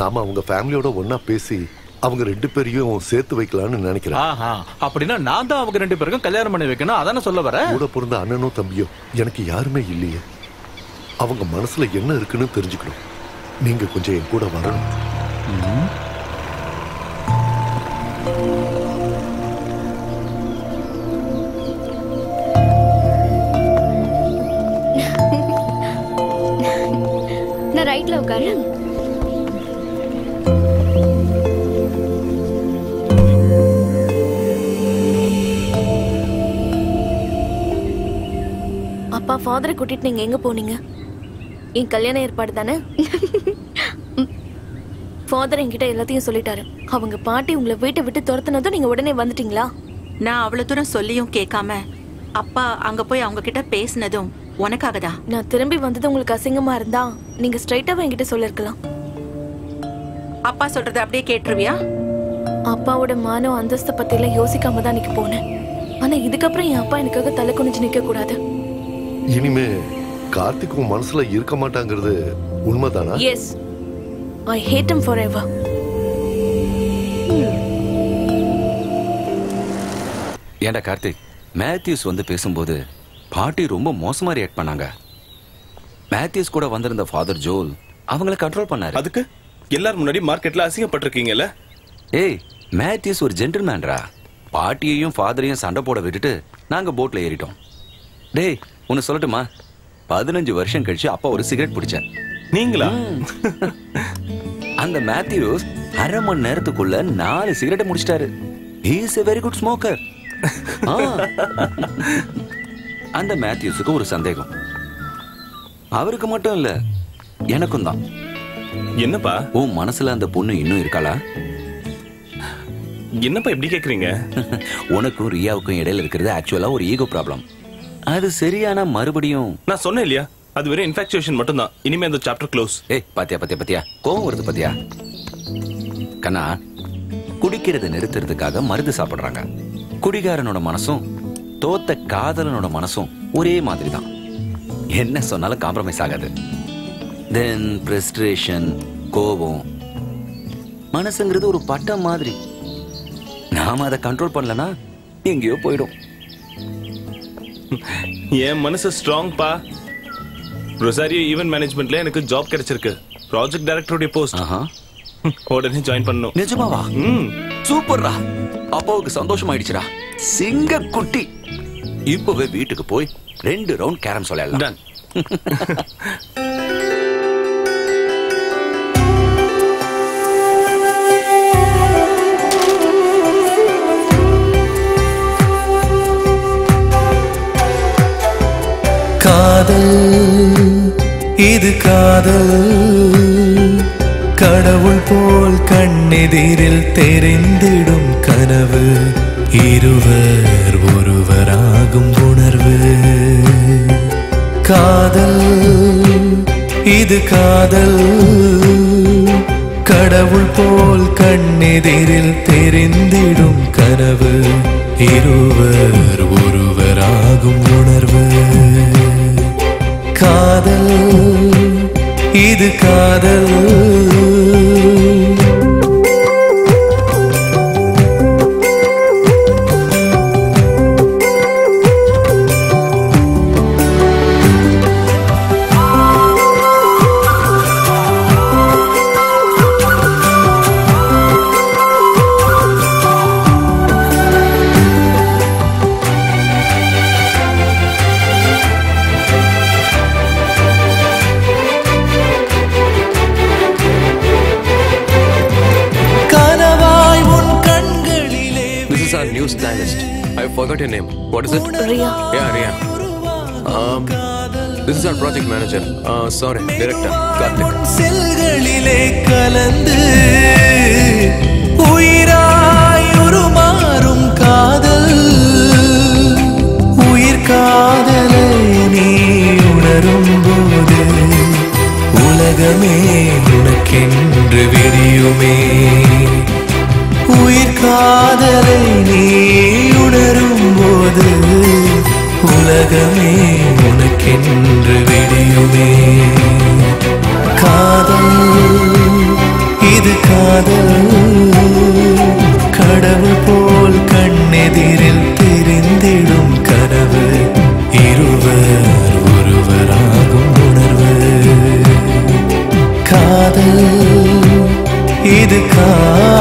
நாம அவங்க ஃபேமிலியோட ஒன்னா பேசி அவங்க ரெண்டு பேரையும் சேர்த்து வைக்கலாம்னு நினைக்கிறேன். அப்படின்னா நான் தான் அவங்க ரெண்டு பேருக்கும் கல்யாணம் பண்ணி வைக்கணும் அதானே சொல்ல வர? கூட பிறந்த அண்ணனும் தம்பியும் எனக்கு யாருமே இல்லையே. அவங்க மனசுல என்ன இருக்குன்னு தெரிஞ்சுக்கணும். நீங்க கொஞ்சம் என் கூட வரணும். நான் ரைட்ல உட்காரு. அப்பா ஃபாதரை கூட்டிட்டு நீங்க எங்க போனீங்க? என் கல்யாண ஏற்பாடு தானே? ஃபாதர் என்கிட்ட எல்லாத்தையும் சொல்லிட்டாரு. அவங்க பாட்டி உங்களை வீட்டை விட்டு துரத்துனதும் நீங்க உடனே வந்துட்டீங்களா? நான் அவ்வளவு தூரம் சொல்லியும் கேட்காம அப்பா அங்க போய் அவங்க கிட்ட பேசினதும் உனக்காக தான். நான் திரும்பி வந்தது உங்களுக்கு அசிங்கமா இருந்தா நீங்க ஸ்ட்ரைட்டா என்கிட்ட சொல்லிருக்கலாம். அப்பா சொல்றது அப்படியே கேட்டுருவியா? அப்பாவோட மானம் அந்தஸ்த பத்தி எல்லாம் யோசிக்காம தான் நிக்க போனேன். ஆனா இதுக்கப்புறம் என் அப்பா எனக்காக தலை குனிஞ்சு நிக்க கூடாது. இனிமே கார்த்திக் உன் மனசுல இருக்க மாட்டாங்கிறது உண்மைதானா? Yes, I hate him forever. ஏண்டா கார்த்திக், மேத்யூஸ் வந்து பேசும்போது பாட்டி ரொம்ப மோசமா ரியாக்ட் பண்ணாங்க. மேத்யூஸ் கூட வந்திருந்த ஃபாதர் ஜோல் அவங்கள கண்ட்ரோல் பண்ணாரு. அதுக்கு எல்லாரும் முன்னாடி மார்க்கெட்ல அசிங்கப்பட்டிருக்கீங்கல்ல? ஏய் மேத்யூஸ் ஒரு ஜென்டில்மேன்ரா. பாட்டியையும் ஃபாதரையும் சண்டை போட விட்டுட்டு நாங்க போட்ல ஏறிட்டோம். டேய் ஒன்னு சொல்லட்டுமா? 15 வருஷம் கழிச்சு அப்பா ஒரு சிகரெட் பிடிச்சார். நீங்களா? அந்த மேத்யூஸ் அரை மணி நேரத்துக்குள்ள 4 சிகரெட் முடிச்சிட்டாரு. He is a very good smoker. அந்த மேத்யூஸுக்கு ஒரு சந்தேகம். அவருக்கு மட்டும் இல்ல, எனக்கும் தான். என்னப்பா? உன் மனசுல அந்த பொண்ணு இன்னும் இருக்காளா? என்னப்பா எப்படி கேக்குறீங்க? உனக்கும் ரியாவுக்கும் இடையில இருக்கிறது ஆக்சுவலா ஒரு ஈகோ ப்ராப்ளம். அது சரியானா மறுபடியும் நான் சொன்னேன் இல்லையா, அது வெறும் இன்ஃபாக்சுவேஷன் மட்டும் தான். இனிமே அந்த சாப்டர் க்ளோஸ். ஏய் பாத்தியா கோவம் வருது பாத்தியா? கண்ணா, குடிக்கிறத நிறுத்துறதுக்காக மருந்து சாப்பிடுறாங்க. குடிகாரனோட மனசும் தோத்த காதலனோட மனசும் ஒரே மாதிரி தான். என்ன சொன்னாலும் காம்ப்ரமைஸ் ஆகாது. then frustration கோபம் மனசுங்கிறது ஒரு பட்டம் மாதிரி நாம அதை கண்ட்ரோல் பண்ணலனா எங்கயோ போய்டும் ஏன் மனசு ஸ்ட்ராங் பா ரோசாரியோ ஈவென்ட் மேனேஜ்மென்ட்ல எனக்கு ஜாப் கிடைச்சிருக்கு ப்ராஜெக்ட் டைரக்டரோட போஸ்ட் உடனே ஜாயின் பண்ணனும் நிஜமாவா சூப்பர்ரா அப்பாவுக்கு சந்தோஷம் ஆயிடுச்சுடா சிங்க குட்டி இப்பவே வீட்டுக்கு போய் 2 ரவுண்ட் கேரம் விளையாடலாம் டன் இது காதல் கடவுள் போல் கண்ணெதிரில் தெரிந்திடும் கனவு இருவர் ஒருவராகும் உணர்வு காதல் இது காதல் கடவுள் போல் கண்ணெதிரில் தெரிந்திடும் கனவு இருவர் ஒருவராகும் உணர்வு காதல் இது காதல் Forgot your name. What is it? Rhea. Yeah, Rhea. This is our project manager. Sorry, director. Karthik. செல்களிலே கலந்து உயிராய் உருமாறும் காதல் உயிர் காதலை நீ உணரும் போது உலகமே உனக்கென்று விரியுமே உயிர் காதலை நீ உணரும் போது உலகமே உனக்கென்று விடியுமே காதல் இது காதல் கடவுள் போல் கண்ணெதிரில் தெரிந்திடும் கனவு இருவர் ஒருவராகும் உணர்வு காதல் இது காதல்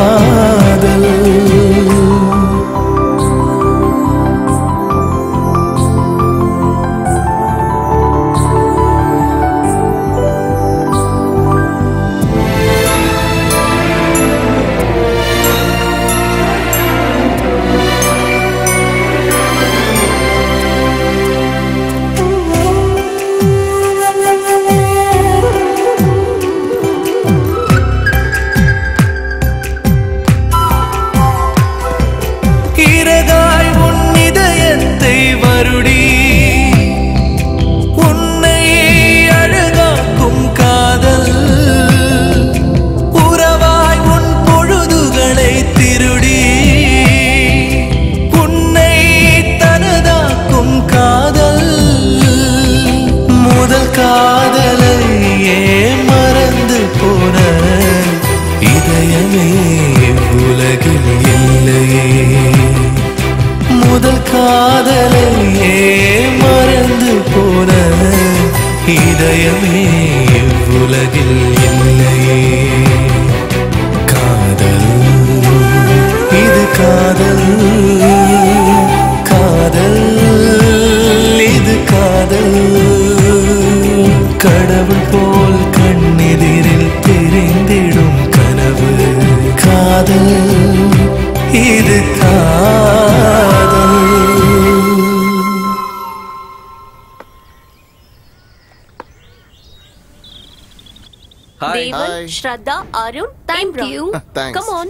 Arun, thank you. Thanks. Come on.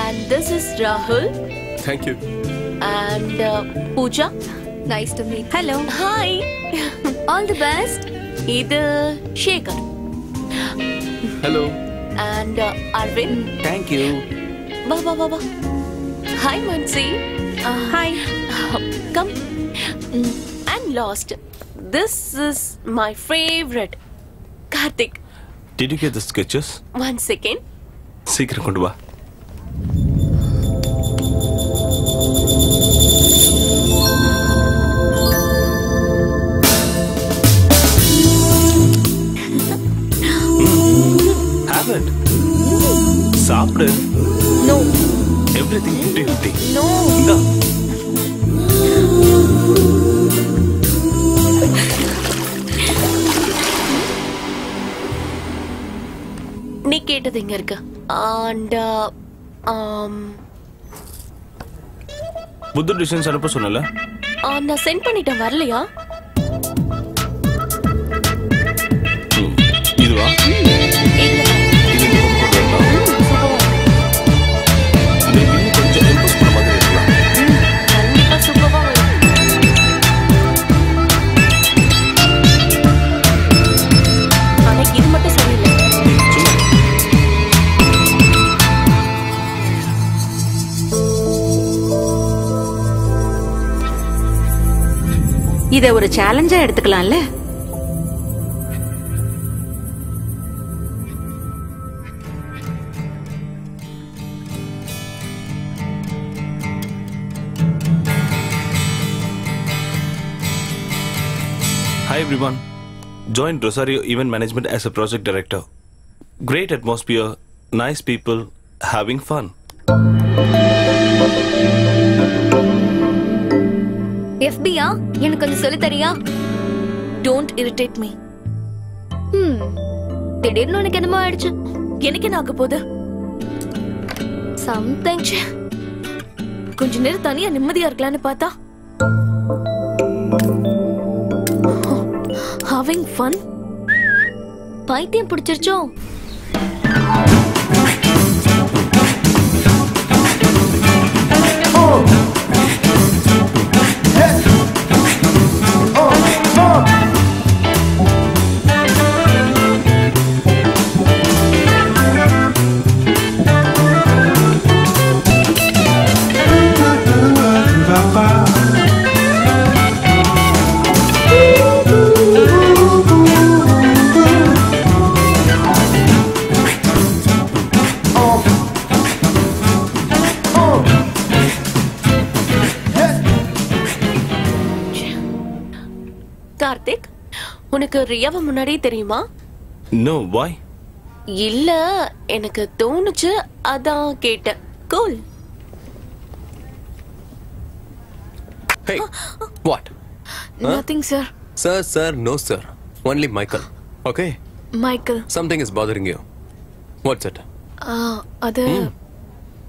And this is Rahul. Thank you. And Pooja. Nice to meet you. Hello. Hi. All the best. Idu Shekar. Hello. And Arvin. Thank you. Ba ba ba ba. Hi Munsi. Hi. Come. I'm lost. This is my favorite. Karthik. Did you get the sketches? One second. Secret kondu va. Have it. Saapdu. No. Everything empty. No. No. நீ கேட்டது இங்க இருக்கு and புது designs அனுப்ப சொன்னல நான் send பண்ணிட்டேன் வரலையா இதுவா இது ரொம்ப நல்லா இருக்கு நீ கொஞ்சம் இம்ப்ரூவ் பண்ண மாதிரி இருக்கு கண்டிப்பா சூப்பரா இருக்கு ஆனா இது மட்டும் சரியில்லை இதை ஒரு சேலஞ்சா எடுத்துக்கலாம்ல Hi everyone. Joined Rosario Event Management as a project director. Great atmosphere, nice people, having fun. FBA, எனக்கு கொஞ்சம் சொல்லி தரியா? Don't irritate me. திடீர்னு உனக்கு என்னமா ஆயிடுச்சு? எனக்கு என்ன ஆக போகுது? Something. கொஞ்ச நேரம் தனியா நிம்மதியா இருக்கலாம்னு பார்த்தா. Having fun? பைத்தியம் பிடிச்சிருச்சோ? உனக்கு ரியாவை முன்னாடியே தெரியுமா? No, why? இல்ல எனக்கு தோணுச்சு அதான் கேட்டேன். Cool. Hey. What? Nothing, sir. Sir, sir, no, sir. Only Michael. Okay? Michael. Something is bothering you. What's it? அது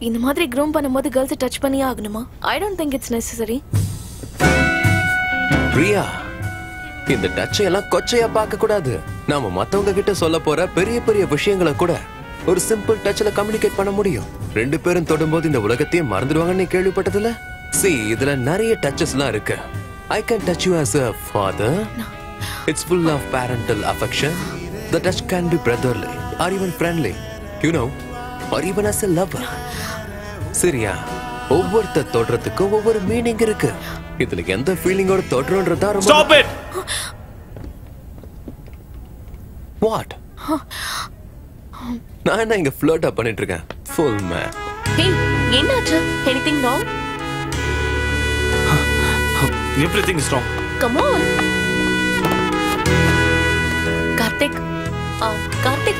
இந்த மாதிரி groom பண்ணும்போது girls touch பண்ணியே ஆகணுமா? I don't think it's necessary. Rhea. இந்த டச்சை எல்லாம் கொச்சையா பார்க்க கூடாது. நாம மத்தவங்க கிட்ட சொல்ல போற பெரிய பெரிய விஷயங்களை கூட ஒரு சிம்பிள் டச்ல கம்யூனிகேட் பண்ண முடியும். ரெண்டு பேரும் தொடும்போது இந்த உலகத்தையே மறந்துடுவாங்கன்னு கேள்விப்பட்டதுல. See, இதுல நிறைய டச்சஸ்லாம் இருக்கு. I can touch you as a father. It's full of parental affection. The touch can be brotherly or even friendly. You know, or even as a lover. சரியா? ஒவ்வொருத்த தொடுறதுக்கு ஒவ்வொரு மீனிங் இருக்கு. இதுல எந்த ஃபீலிங்கோட தொடுறன்றதா ரொம்ப Stop it. What? நான் என்ன இங்க flirt up பண்ணிட்டு இருக்கேன். Full man. Hey, என்னாச்சு? Anything wrong? Everything is wrong. Come on. Karthik. Karthik,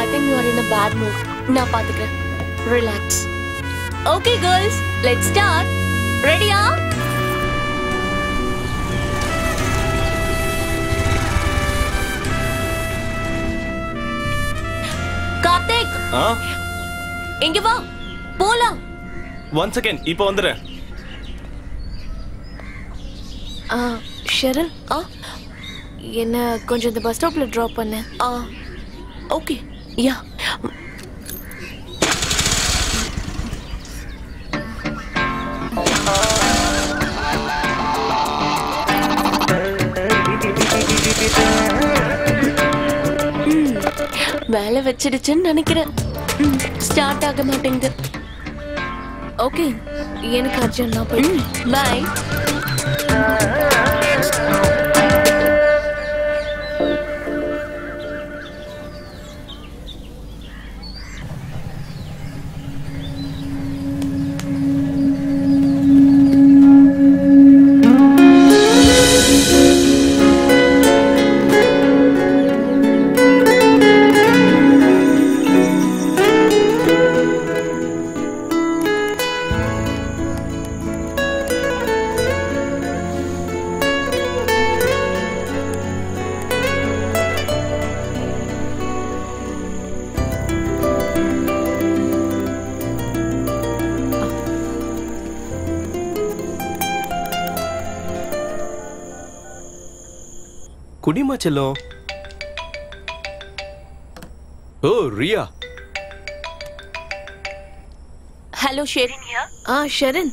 I think you are in a bad mood. நான் பாத்துக்கிறேன். Relax. Okay girls, let's start. Ready ah? Karthik ஆ எங்க வா போலாம் ஒன் செகண்ட் இப்போ வந்துறேன் ஆ ஷரன் ஆ என்ன கொஞ்சம் இந்த பஸ் ஸ்டாப்ல டிராப் பண்ணு ஆ ஓகே யா வேலை வச்சிடுச்சுன்னு நினைக்கிறேன் ஸ்டார்ட் ஆக மாட்டேங்குது ஓகே எனக்கு அர்ஜென்ட் நான் போய் பை குடிமா செல்லும். ஓ ரியா. ஹலோ ஷெரின். ஆ ஷெரின்.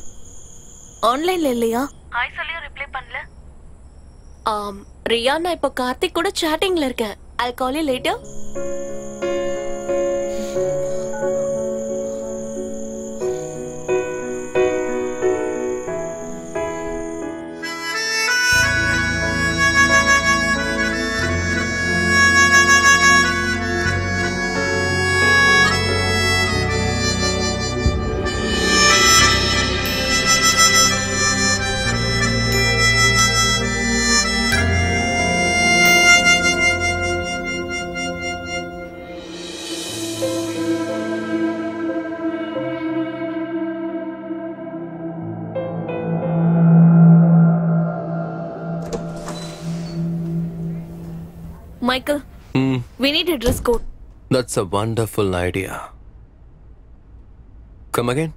ஆன்லைன்ல இல்லையா? ஹாய் சொல்லியும் ரிப்ளை பண்ணல. ரியா நான் இப்ப கார்த்திக் கூட சாட்டிங்ல இருக்கேன். I'll call you later. Michael, we need a dress code. That's a wonderful idea. Come again?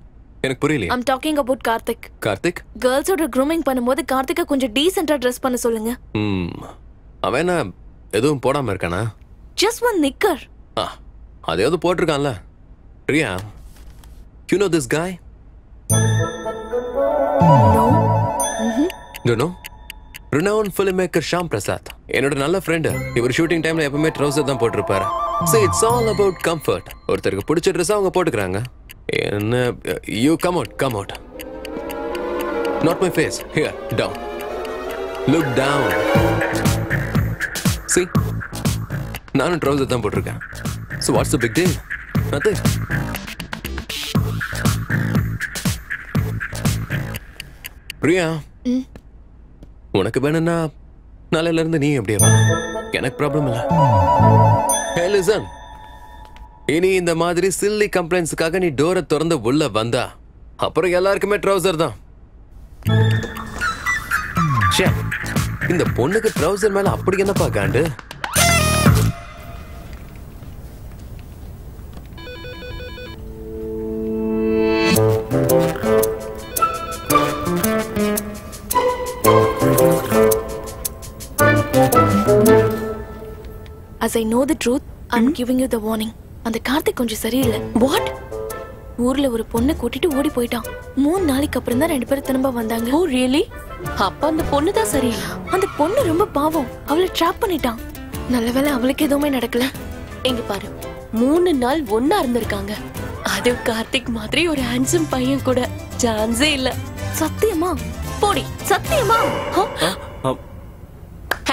எனக்கு புரியல. I'm talking about Karthik. Karthik? Girls ஓட grooming பண்ணும்போது கார்த்திகை கொஞ்சம் டீசன்ட்டா Dress பண்ண சொல்லுங்க. அவனா எதுவும் போடாம இருக்கானா? Just one knicker. ஆ, அது ஏதோ போட்டுர்க்கான்ல. Rhea, you know this guy? No. Don't know? Renowned filmmaker Shyam Prasad. என்னோட நல்ல friend. இவர் ஷூட்டிங் டைம்ல எப்பவுமே ட்ரவுசர் தான் போட்டுருப்பாரு. So it's all about comfort. ஒருத்தருக்கு பிடிச்ச Dress அவங்க போட்டுக்கறாங்க. என்ன you come out, come out. Not my face. Here, down. Look down. See? நானும் ட்ரவுசர் தான் போட்டுருக்கேன். So what's the big deal? Nothing. Rhea. உனக்கு வேணும்னா நாளையில இருந்து நீ அப்படியே வா. எனக்கு ப்ராப்ளம் இல்ல. Hey listen. இனி இந்த மாதிரி சில்லி கம்ப்ளைன்ட்ஸ்க்காக நீ டோரை திறந்து உள்ள வந்தா அப்புறம் எல்லாருக்குமே ட்ரவுசர் தான். சே. இந்த பொண்ணுக்கு ட்ரவுசர் மேல அப்படி என்னப்பா காண்டு? As I know the truth, I'm giving you the warning. And the Karthik konja sariyilla. What? Oorla oru ponnu kootittu odi poitaan. 3 naalukku appuram dhaan rendu per thanamba vandaanga. Oh really? Appa and ponnu da sariyilla. And ponnu romba paavam. Avla trap panitaan. Nalla vela avalukku edhuvume nadakkala. Inga paaru. 3 naal onna irundirukanga. Adu Karthik maadhiri oru handsome paiyan kuda. Chance illa. Satyama. Podi. Satyama.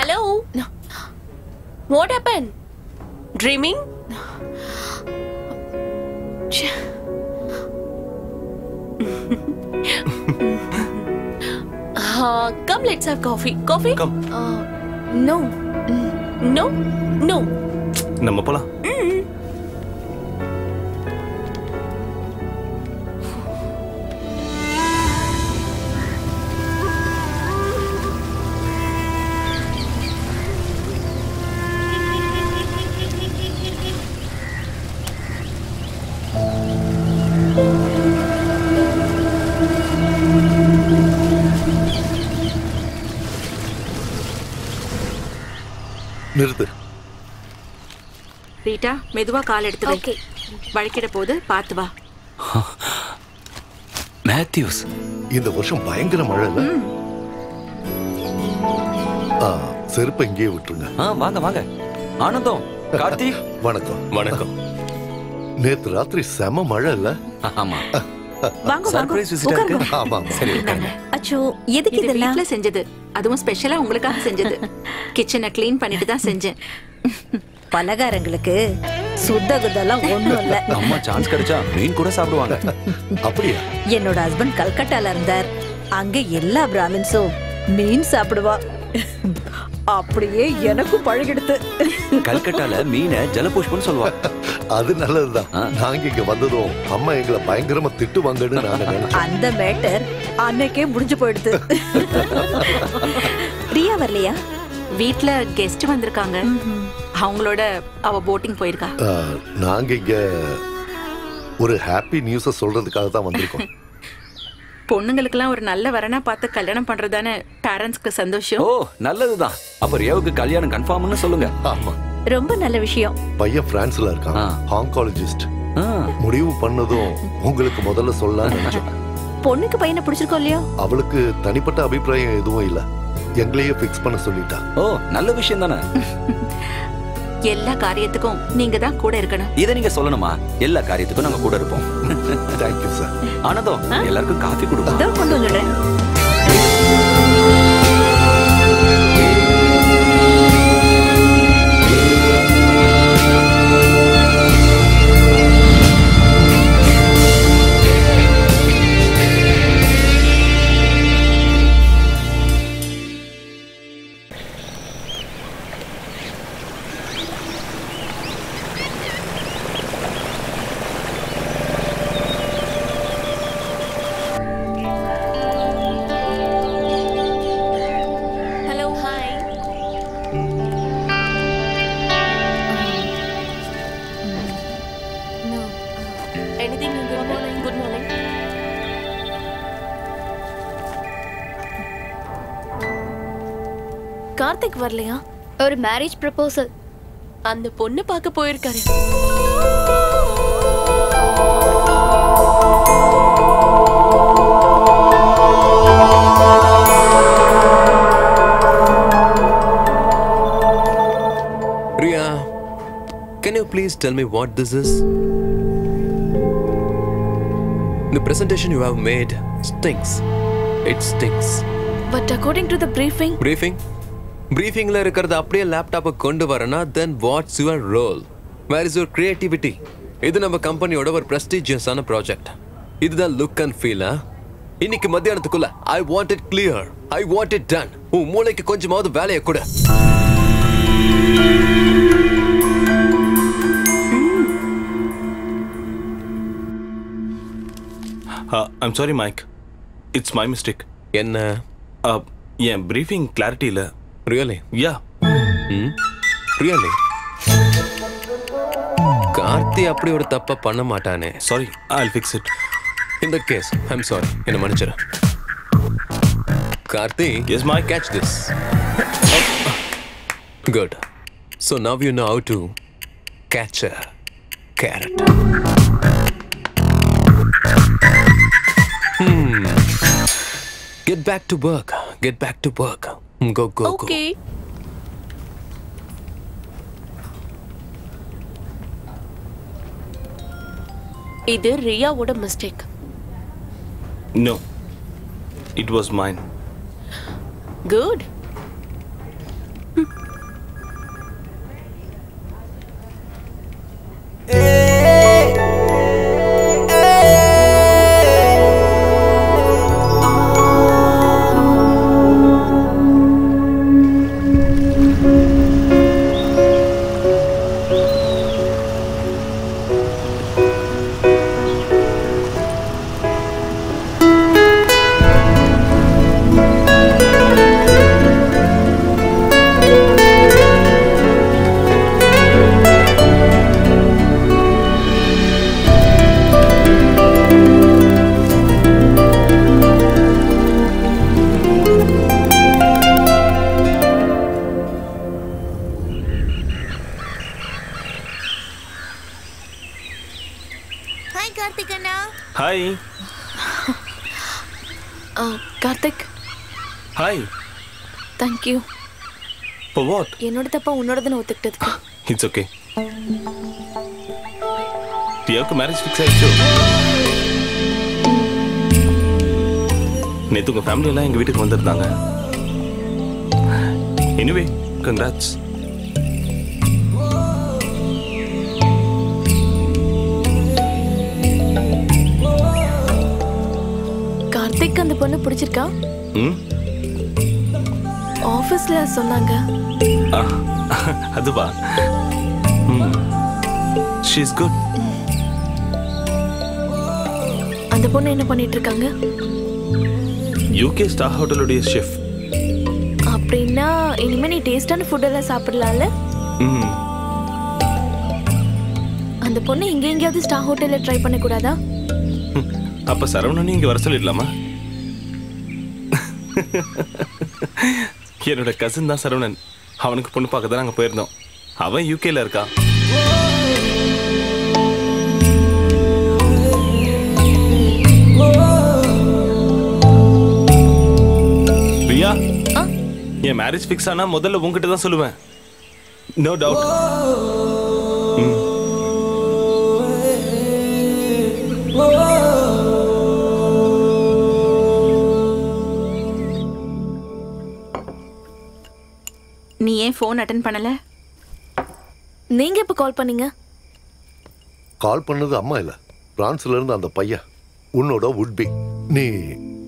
Hello. No. What happened? Dreaming? Come, let's have coffee. Coffee? Come. No. No? No. Namma pola. Rita மெதுவா கால் எடுத்து வை. Okay. வளைக்கிட போது பார்த்து வா. Matthews இந்த வருஷம் பயங்கர மழை இல்ல? செருப்பை இங்கே விட்டுருங்க. வாங்க வாங்க. ஆனந்தம் கார்த்திக் வணக்கம். வணக்கம். நேத்து ராத்திரி செம மழை இல்ல? ஆமா. வாங்க சர்ப்ரைஸ் விசிட்டா இருக்கு. ஆமா சரி. அச்சோ எதுக்கு இதெல்லாம்? வீட்ல செஞ்சது. அதுவும் ஸ்பெஷலா உங்களுக்காக செஞ்சது. கிச்சனை க்ளீன் பண்ணிட்டு தான் செஞ்சேன். பலகாரங்களுக்கு சுத்தகுதெல்லாம் ஒண்ணும் இல்ல. அம்மா சான்ஸ் கிடைச்சா மீன் கூட சாப்பிடுவாங்க. அப்படியே என்னோட ஹஸ்பண்ட் கல்கட்டால இருந்தார். அங்க எல்லா பிராமின்ஸும் மீன் சாப்பிடுவா. அப்படியே எனக்கு பழகிடுது. கல்கட்டால மீனை ஜலபுஷ்பம்னு சொல்வாங்க. அது நல்லதுதான். நாங்க இங்க வந்ததும் அம்மா எங்களை பயங்கரமா திட்டுவாங்கன்னு நான் நினைச்சேன். அந்த மேட்டர் அன்னைக்கே முடிஞ்சு போயிடுது. ரியா வரலையா? வீட்ல கெஸ்ட் வந்திருக்காங்க. அவங்களோட அவ போட்டிங் போயிருக்கா. நாங்க இங்க ஒரு ஹாப்பி நியூஸ் சொல்றதுக்காக தான் வந்திருக்கோம். பொண்ணுங்களுக்கெல்லாம் ஒரு நல்ல வரனா பார்த்து கல்யாணம் பண்றதானே பேரண்ட்ஸ்க்கு சந்தோஷம். ஓ நல்லதுதான். அப்ப ரியாவுக்கு கல்யாணம் கன்ஃபார்ம்னு சொல்லுங்க. ஆமா. ரொம்ப நல்ல விஷயம். பையன் பிரான்ஸ்ல இருக்கான். ஆன்காலஜிஸ்ட். முடிவு பண்ணதும் உங்களுக்கு முதல்ல சொல்லலாம் நினைச்சேன். பொண்ணுக்கு பையனை பிடிச்சிருக்கோ இல்லையா? அவளுக்கு தனிப்பட்ட அபிப்பிராயம் எதுவும் இல்ல. எங்களையே ஃபிக்ஸ் பண்ண சொல்லிட்டா. ஓ நல்ல விஷயம் தானே. எல்லா காரியத்துக்கும் நீங்க தான் கூட இருக்கணும். இத நீங்க சொல்லணுமா? எல்லா காரியத்துக்கும் நாங்க கூட இருப்போம். Thank you sir. ஆனந்தோ எல்லாருக்கும் காபி கொடுங்க. இதோ கொண்டு வந்துடுறேன். கார்த்திக் வரலையா? ஒரு மேரேஜ் ப்ரப்போசல். அந்த பொண்ணு பார்க்க போயிருக்காரு. Riya, can you please tell me what this is? The presentation you have made stinks. It stinks. But according to the briefing? பிரீஃபிங்ல இருக்கிறது அப்படியே லேப்டாப்பை கொண்டு வரனா then what's your role? Where is your creativity? இது நம்ம கம்பெனியோட ஒரு பிரஸ்டீஜியஸான ப்ராஜெக்ட். இதுதான் லுக் அண்ட் ஃபீல். இன்னைக்கு மத்தியானத்துக்குள்ள I want it clear. I want it done. உன் மூளைக்கு கொஞ்சமாவது வேலையை கொடு. I'm sorry Mike. It's my mistake. என்ன? ஏன் பிரீஃபிங் கிளாரிட்டி இல்ல. Really? Yeah. Really? Karthi appadi oru thappa panna maatane. Sorry, I'll fix it. In that case, I'm sorry. Enna manichira. Karthi, yes Mike, catch this. Good. So now you know how to catch a carrot. Get back to work. Get back to work. Go. Okay. Either Rhea made a mistake. No. It was mine. Good. Thank you. For what? என்னோட தப்பா உன்னோடதுன்னு ஒத்துக்கிட்டதுக்கு. It's okay. தியாக்கு marriage fix ஆயிடுச்சு. நேத்து உங்க family எல்லாம் எங்க வீட்டுக்கு வந்திருந்தாங்க. Anyway, congrats. கார்த்திக் அந்த பொண்ணு பிடிச்சிருக்கா? ம். ஆபீஸ்ல சொன்னாங்க. அதுவா? She is good. அந்த பொண்ணு என்ன பண்ணிட்டு இருக்காங்க? UK ஸ்டார் ஹோட்டலோட ஷெஃப். அப்படினா இனிமே நீ டேஸ்டான ஃபுட் எல்லாம் சாப்பிடலாம்ல? அந்த பொண்ணு எங்கயாவது ஸ்டார் ஹோட்டல்ல ட்ரை பண்ண கூடாதா? அப்ப சரவணனை இங்க வர சொல்லிடலாமா? என்னோட கசின் தான் சரவணன். அவனுக்கு பொண்ணு பார்க்க தான் நாங்கள் போயிருந்தோம். அவன் யூகேல இருக்கா. பிரியா, என் மேரேஜ் ஃபிக்ஸ் ஆனா முதல்ல உங்ககிட்ட தான் சொல்லுவேன். No doubt. நீ ஏன் ஃபோன் அட்டெண்ட் பண்ணல? நீங்க இப்ப கால் பண்ணீங்க? கால் பண்ணது அம்மா இல்ல, பிரான்ஸ்ல இருந்து அந்த பையன் உன்னோட வுட் பி. நீ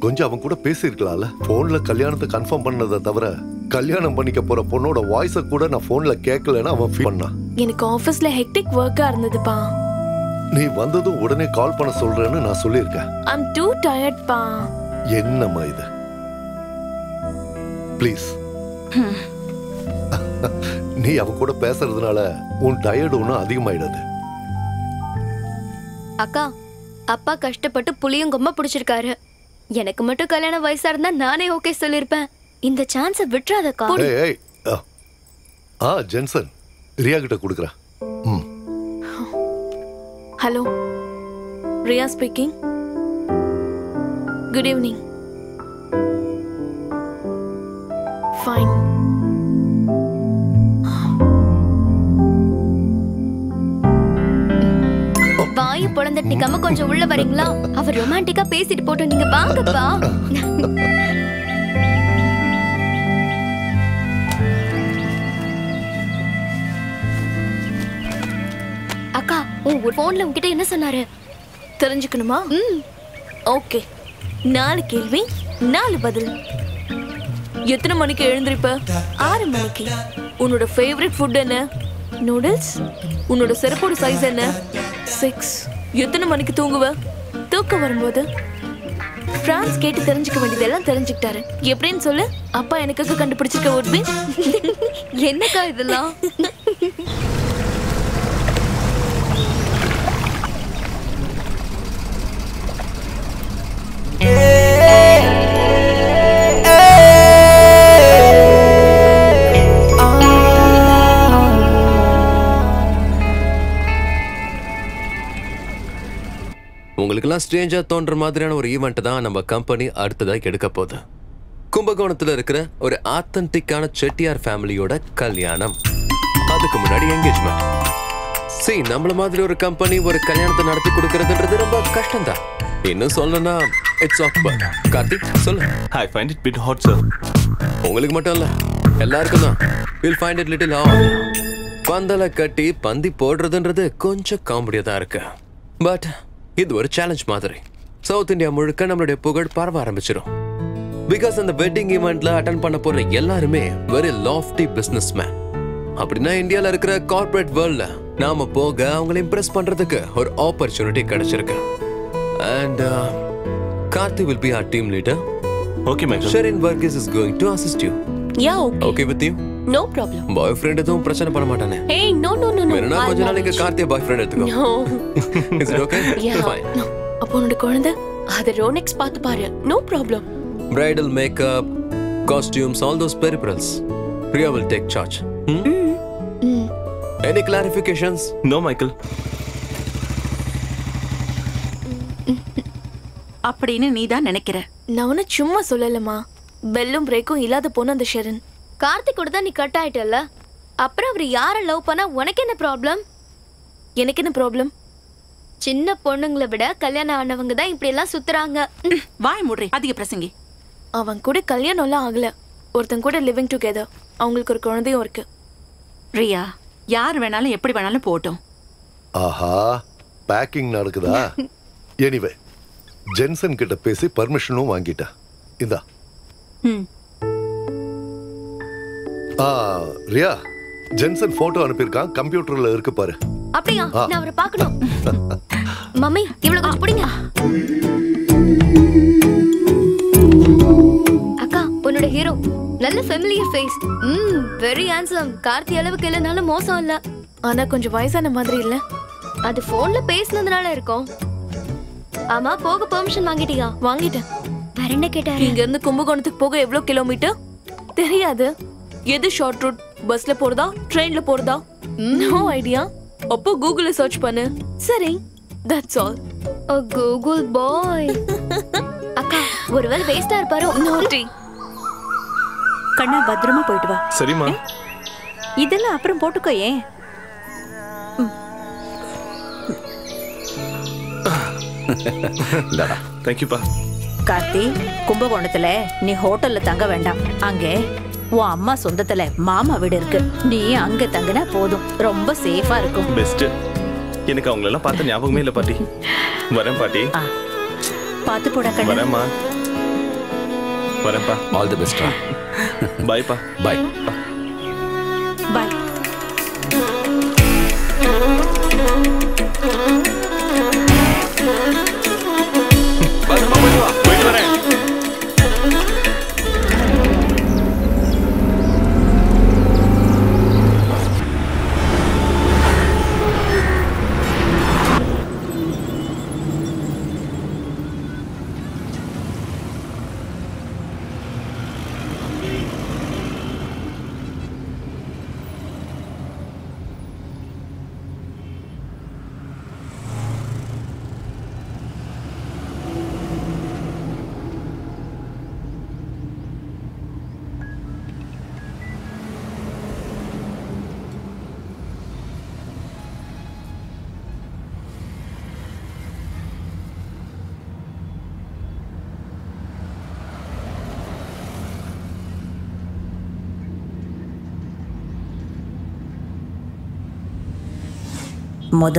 கொஞ்சம் அவன் கூட பேசியிருக்கலாம்ல. போன்ல கல்யாணத்தை கன்ஃபார்ம் பண்ணதை தவிர கல்யாணம் பண்ணிக்க போற பொண்ணோட வாய்ஸ கூட நான் போன்ல கேட்கலன்னு அவன் ஃபீல் பண்ணான். எனக்கு ஆபீஸ்ல ஹெக்டிக் வர்க்கா இருந்ததுப்பா. நீ வந்ததும் உடனே கால் பண்ண சொல்றேன்னு நான் சொல்லியிருக்கேன். ஐ அம் டூ டயர்ட் பா. என்னம்மா இது? ப்ளீஸ், நீ அவ கூட பேசுறதுனால உன் டயர்டு ஒன்றும் அதிகமாயிடாது. அக்கா, அப்பா கஷ்டப்பட்டு புளியும் கொம்ப பிடிச்சிருக்காரு. எனக்கு மட்டும் கல்யாண வயசா இருந்தா நானே ஓகே சொல்லியிருப்பேன். இந்த சான்ஸை விட்டுறாதக்கா. ஏய், ஆ ஜென்சன் ரியா கிட்ட கொடுக்குறா. ஹலோ, Riya speaking. Good evening. Fine. வாய் பொளந்தட்டிக்காம கொஞ்சம் உள்ள வரீங்களா? அவர் ரொமான்டிக்கா பேசிட்டு போட்டு நீங்க வாங்கப்பா. அக்கா, உங்க போன்ல உங்ககிட்ட என்ன சொன்னாரு தெரிஞ்சுக்கணுமா? ஓகே, 4 கேள்வி 4 பதில். எத்தனை மணிக்கு எழுந்திருப்ப? 6 மணிக்கு. உன்னோட ஃபேவரட் ஃபுட் என்ன? நூடுல்ஸ். உன்னோட செருப்போட சைஸ் என்ன? 6. எத்தனை மணிக்கு தூங்குவ? தூக்கம் வரும்போது. பிரான்ஸ் கேட்டு தெரிஞ்சுக்க வேண்டியதெல்லாம் தெரிஞ்சுக்கிட்டாரு. எப்படின்னு சொல்லு. அப்பா எனக்கு கண்டுபிடிச்சிருக்க ஓட்பி. என்னக்கா இதெல்லாம்? உங்களுக்கெல்லாம் ஸ்ட்ரேஞ்சாக தோன்ற மாதிரியான ஒரு ஈவெண்ட் தான் நம்ம கம்பெனி அடுத்ததாக எடுக்க போகுது. கும்பகோணத்தில் இருக்கிற ஒரு ஆத்தன்டிக்கான செட்டியார் ஃபேமிலியோட கல்யாணம். அதுக்கு முன்னாடி என்கேஜ்மெண்ட். சரி, நம்மள மாதிரி ஒரு கம்பெனி ஒரு கல்யாணத்தை நடத்தி கொடுக்கறதுன்றது ரொம்ப கஷ்டம் தான். இன்னும் சொல்லணும்னா இட்ஸ் ஆக்வர்ட். கார்த்திக் சொல்லு. I find it bit hot sir. உங்களுக்கு மட்டும் இல்லை, எல்லாருக்கும் தான். Will find it little hot. பந்தலை கட்டி பந்தி போடுறதுன்றது கொஞ்சம் காமெடியாக தான் இருக்கு. பட் இது ஒரு சேலஞ்ச் மாதிரி. சவுத் இந்தியா முழுக்க நம்மளுடைய புகழ் பரவ ஆரம்பிச்சிடும். பிகாஸ் அந்த வெட்டிங் ஈவெண்ட்ல அட்டெண்ட் பண்ண போற எல்லாருமே வெரி லாஃப்டி பிசினஸ் மேன். அப்படின்னா இந்தியால இருக்கிற கார்பரேட் வேர்ல்ட்ல நாம போக அவங்களை இம்ப்ரெஸ் பண்றதுக்கு ஒரு ஆப்பர்ச்சுனிட்டி கிடைச்சிருக்கு. And Karthi will be our team leader. Okay Michael. Sharin Vargas is going to assist you. Yeah, okay. Okay with you? No problem. Boyfriend எதுவும் பிரச்சனை பண்ண மாட்டானே? Hey, no no no no. நான் கொஞ்ச நாளைக்கு கார்த்தியை பாய் ஃப்ரெண்ட் எடுத்துக்கோ. No. Is it okay? Yeah. Fine. No. அப்போ உனக்கு குழந்தை அத ரோனெக்ஸ் பார்த்து பாரு. No problem. Bridal makeup, costumes, all those peripherals. Rhea will take charge. Any clarifications? No Michael. அப்படின்னு நீ தான் நினைக்கிற. நான் உன சும்மா சொல்லலமா. பெல்லும் பிரேக்கும் இல்லாத போன அந்த ஷெரன் கார்த்திக் கூட தான் நீ கட் ஆயிட்டல்ல. அப்புறம் அவர் யாரை லவ் பண்ணா உனக்கு என்ன ப்ராப்ளம்? எனக்கு என்ன ப்ராப்ளம்? சின்ன பொண்ணுங்களை விட கல்யாணம் ஆனவங்க தான் இப்படி எல்லாம் சுத்துறாங்க. வாய் மூடுறே, அதிக பிரசங்கி. அவங்க கூட கல்யாணம்லாம் ஆகல. ஒருத்தங்க கூட லிவிங் டுகெதர். அவங்களுக்கு ஒரு குழந்தையும் இருக்கு. ரியா, யார் வேணாலும் எப்படி வேணாலும் போட்டோம். ஆஹா, பேக்கிங் நடக்குதா? எனிவே, ஜென்சன் கிட்ட பேசி பர்மிஷனும் வாங்கிட்டா. இதா ரியா, ஜென்சன் போட்டோ அனுப்பியிருக்கான். கம்ப்யூட்டர்ல இருக்கு பாரு. அப்படியா? நான் அவரை பார்க்கணும். மம்மி, இவ்வளவு கொஞ்சம் புடிங்க. அக்கா, உன்னோட ஹீரோ நல்ல familiar face. Very handsome. Karthi அளவுக்கு இல்லைனாலும் மோசம் இல்ல. ஆனா கொஞ்சம் வயசான மாதிரி இல்ல? அது போன்ல பேசினதுனால இருக்கும். ஆமா, போக பெர்மிஷன் வாங்கிட்டியா? வாங்கிட்டேன். வேற அவர் என்ன கேட்டாரு? இங்க இருந்து கும்பகோணத்துக்கு போக எவ்வளவு கிலோமீட்டர்? தெரியாது. எது ஷார்ட் ரூட்? பஸ்ல போறதா ட்ரெயின்ல போறதா? No idea. அப்போ கூகுள்ல சர்ச் பண்ணு. சரி, தட்ஸ் ஆல். ஓ கூகுள் பாய். அக்கா ஒருவேளை வேஸ்டா இருப்பாரோ? நோட்டி. கண்ணா பத்ரமா போய்ட்டு வா. சரிமா. இதெல்லாம் அப்புறம் போட்டுக்கோ. ஏன் டாடா. தேங்க் யூ பா. கார்த்தி, கும்பகோணத்துல நீ ஹோட்டல்ல தங்க வேண்டாம். அங்கே உன் அம்மா சொந்தத்துல மாமா வீடு இருக்கு. நீ அங்க தங்கினா போதும், ரொம்ப சேஃபா இருக்கும். பெஸ்ட். எனக்கு அவங்கள எல்லாம் பார்த்த ஞாபகமே இல்ல பாட்டி. வரேன் பாட்டி. பாத்து போடா கண்ணா. வரேம்மா. வரேன்ப்பா. All the best. பை பா. Bye bye.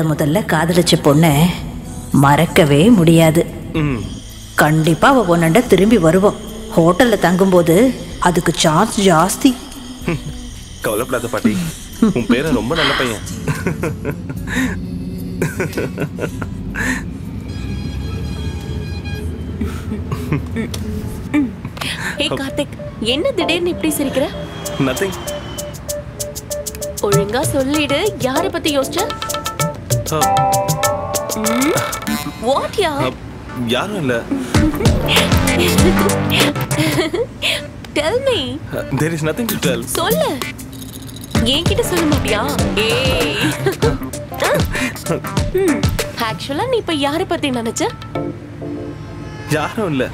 முதல்ல காதலிச்ச பொண்ண மறக்கவே முடியாது. கண்டிப்பா அவ ஒன்னண்ட திரும்பி வருவோம். ஹோட்டல்ல தங்கும்போது அதுக்கு சான்ஸ் ஜாஸ்தி. கவலைப்படாத பாட்டி, உன் பேர ரொம்ப நல்ல பையன். ஹே கார்த்திக், என்ன திடீர்னு இப்படி சிரிக்கிற? நதிங். ஒழுங்கா சொல்லிடு, யாரை பத்தி யோசிச்ச? வாட் யா? யாரும் இல்ல. Tell me. There is nothing to tell. சொல்லு. என்கிட்ட சொல்ல மாட்டியா? ஏய். ஆக்சுவலா நீ இப்ப யாரை பத்தி நினைச்ச? யாரும் இல்ல.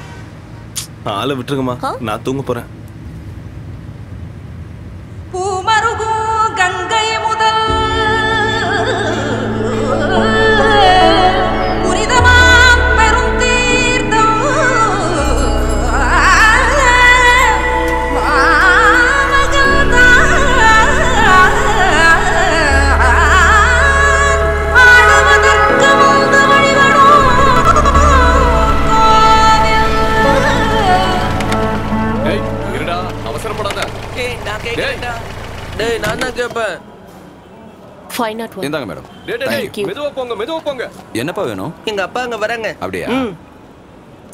ஆளை விட்டுருங்கம்மா, நான் தூங்க போறேன். பூமருகு கங்கை முதல் என்னப்பா வேணும்? எங்க அப்பா அங்க வராங்க. அப்படியே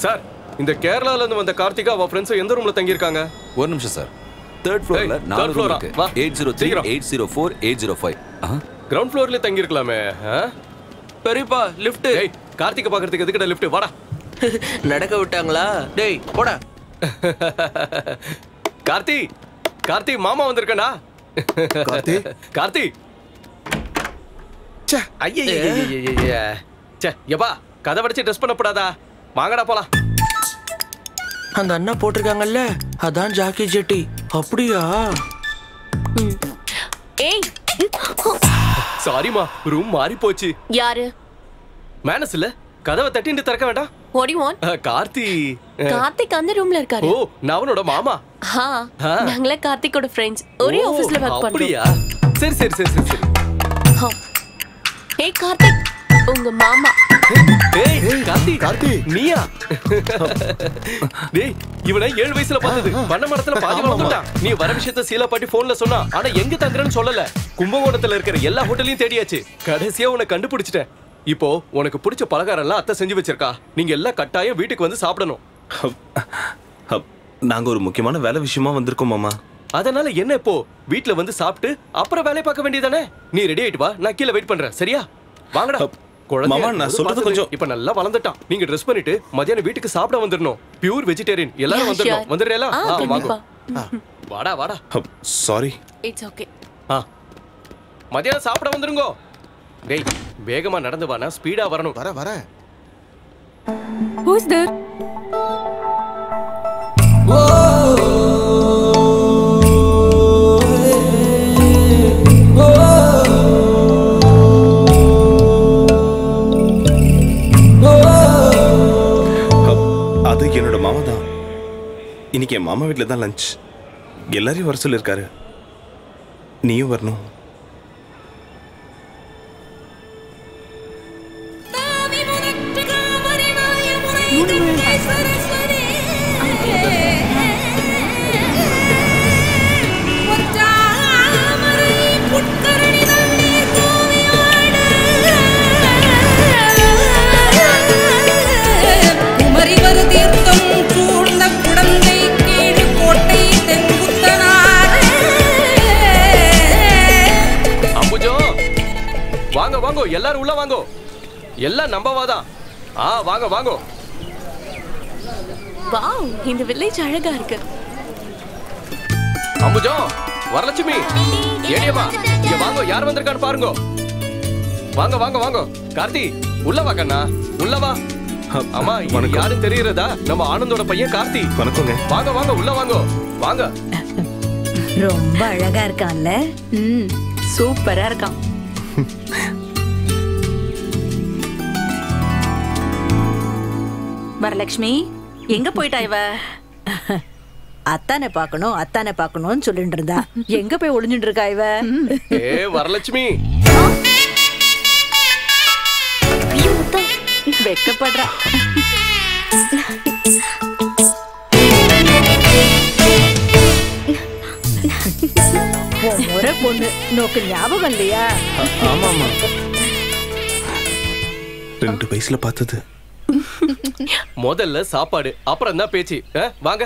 சார், இந்த கேரளால இருந்து வந்த கார்த்திகா அவ ஃப்ரெண்ட்ஸ் எந்த ரூம்ல தங்கி இருக்காங்க? ஒரு நிமிஷம் சார். 3rd ஃப்ளோர்ல 4 ரூம் இருக்கு. 803 804 805. கிரவுண்ட் ஃப்ளோர்ல தங்கி இருக்கலாமே. பெரியப்பா லிஃப்ட். டேய் கார்த்திகா பாக்குறதுக்கு எதுக்குடா லிஃப்ட்? வாடா. நடக்க விட்டாங்களா? டேய் போடா. கார்த்தி, கார்த்தி மாமா வந்திருக்கானா? கார்த்தி, கார்த்தி. சே ஐயய்யய்யய்ய. சே யப்பா, கதவடைச்சு ட்ரெஸ் பண்ண போடாதா. வாங்கடா போலாம். அந்த அண்ணா போட்டுருக்காங்கல்ல, அதான் ஜாக்கி ஜெட்டி. அப்படியா? ஏய் சாரிமா, ரூம் மாறி போச்சு. யாரு? மேனஸ் இல்ல. கதவை தட்டிட்டு திறக்க வேண்டாம். What do you want? Karthi. Karthik அந்த ரூம்ல இருக்காரு. ஓ, நான் அவனோட மாமா. ஹா, நாங்கள கார்த்திகோட ஃப்ரெண்ட்ஸ். ஒரே ஆபீஸ்ல வர்க் பண்றோம். அப்படியே. சரி சரி சரி சரி. ஹா. ஏய் கார்த்திக், உங்க மாமா. ஏய் கார்த்தி. கார்த்தி நீயா? டேய், இவனை 7 வயசுல பார்த்தது. பண்ண மரத்துல பாதி வளர்ந்துட்டான். நீ வர விஷயத்தை சீலா பாட்டி போன்ல சொன்னா, ஆனா எங்க தங்கறன்னு சொல்லல. கும்பகோணத்துல இருக்கிற எல்லா ஹோட்டலையும் தேடியாச்சு. கடைசியா உன்னை கண்டுபிடிச்சிட்டேன். இப்போ உனக்கு பிடிச்ச பலகாரம் எல்லாம் அத்தை செஞ்சு வச்சிருக்கா. நீங்க எல்லாம் கட்டாயம் வீட்டுக்கு வந்து சாப்பிடணும். நாங்க ஒரு முக்கியமான வேலை விஷயமா வந்திருக்கோம் மாமா. அதனால என்ன, இப்போ வீட்டுல வந்து சாப்பிட்டு அப்புறம் வேலையை பார்க்க வேண்டியதானே. நீ ரெடி ஆயிட்டு வா, நான் கீழே வெயிட் பண்றேன். சரியா? வாங்கடா. மாமா நான் சொல்றது கொஞ்சம். இப்ப நல்லா வளர்ந்துட்டான். நீங்க ட்ரெஸ் பண்ணிட்டு மதியானம் வீட்டுக்கு சாப்பிட வந்துடணும். பியூர் வெஜிடேரியன் எல்லாரும் வந்துறோம் வந்துறீங்களா வாங்க வாடா வாடா சாரி இட்ஸ் ஓகே மதியம் சாப்பிட வந்துருங்க டேய் வேகமா நடந்து வாடா ஸ்பீடா வரணும் வர வர who's there इनके मामा वीटल தான் லஞ்ச் எல்லாரும் வர சொல்லிருக்காரு நீயும் வரணும் எல்லாரும் உள்ள வாங்கோ எல்லாம் நம்பவாதா ஆ வாங்க வாங்கோ வாவ் இந்த வில்லேஜ் அழகா இருக்கு அம்முஜோ வரலட்சுமி ஏடியம்மா இங்க வாங்கோ யார் வந்திருக்கான்னு பாருங்க வாங்க வாங்க வாங்க கார்த்தி உள்ள வா கண்ணா உள்ள வா அம்மா உங்களுக்கு யாரும் தெரியுறதா நம்ம ஆனந்தோட பையன் கார்த்தி வணக்கம்ங்க வாங்க வாங்க உள்ள வாங்கோ வாங்க ரொம்ப அழகா இருக்கான்ல ம் சூப்பரா இருக்கான் வரலட்சுமி எங்க போயிட்டா இவ அத்தானே பார்க்கணும் அத்தானே பார்க்கணும்னு சொல்லிட்டு இருந்தா எங்க போய் ஒளிஞ்சிட்டு இருக்கா இவ ஏ வரலட்சுமி பியூட்டா வெக்கப்படுறா ஒரே பொண்ணு நோக்கு ஞாபகம் இல்லையா ஆமா ஆமா ரெண்டு வயசுல பார்த்தது முதல்ல சாப்பாடு அப்புறம் தான் பேச்சு வாங்க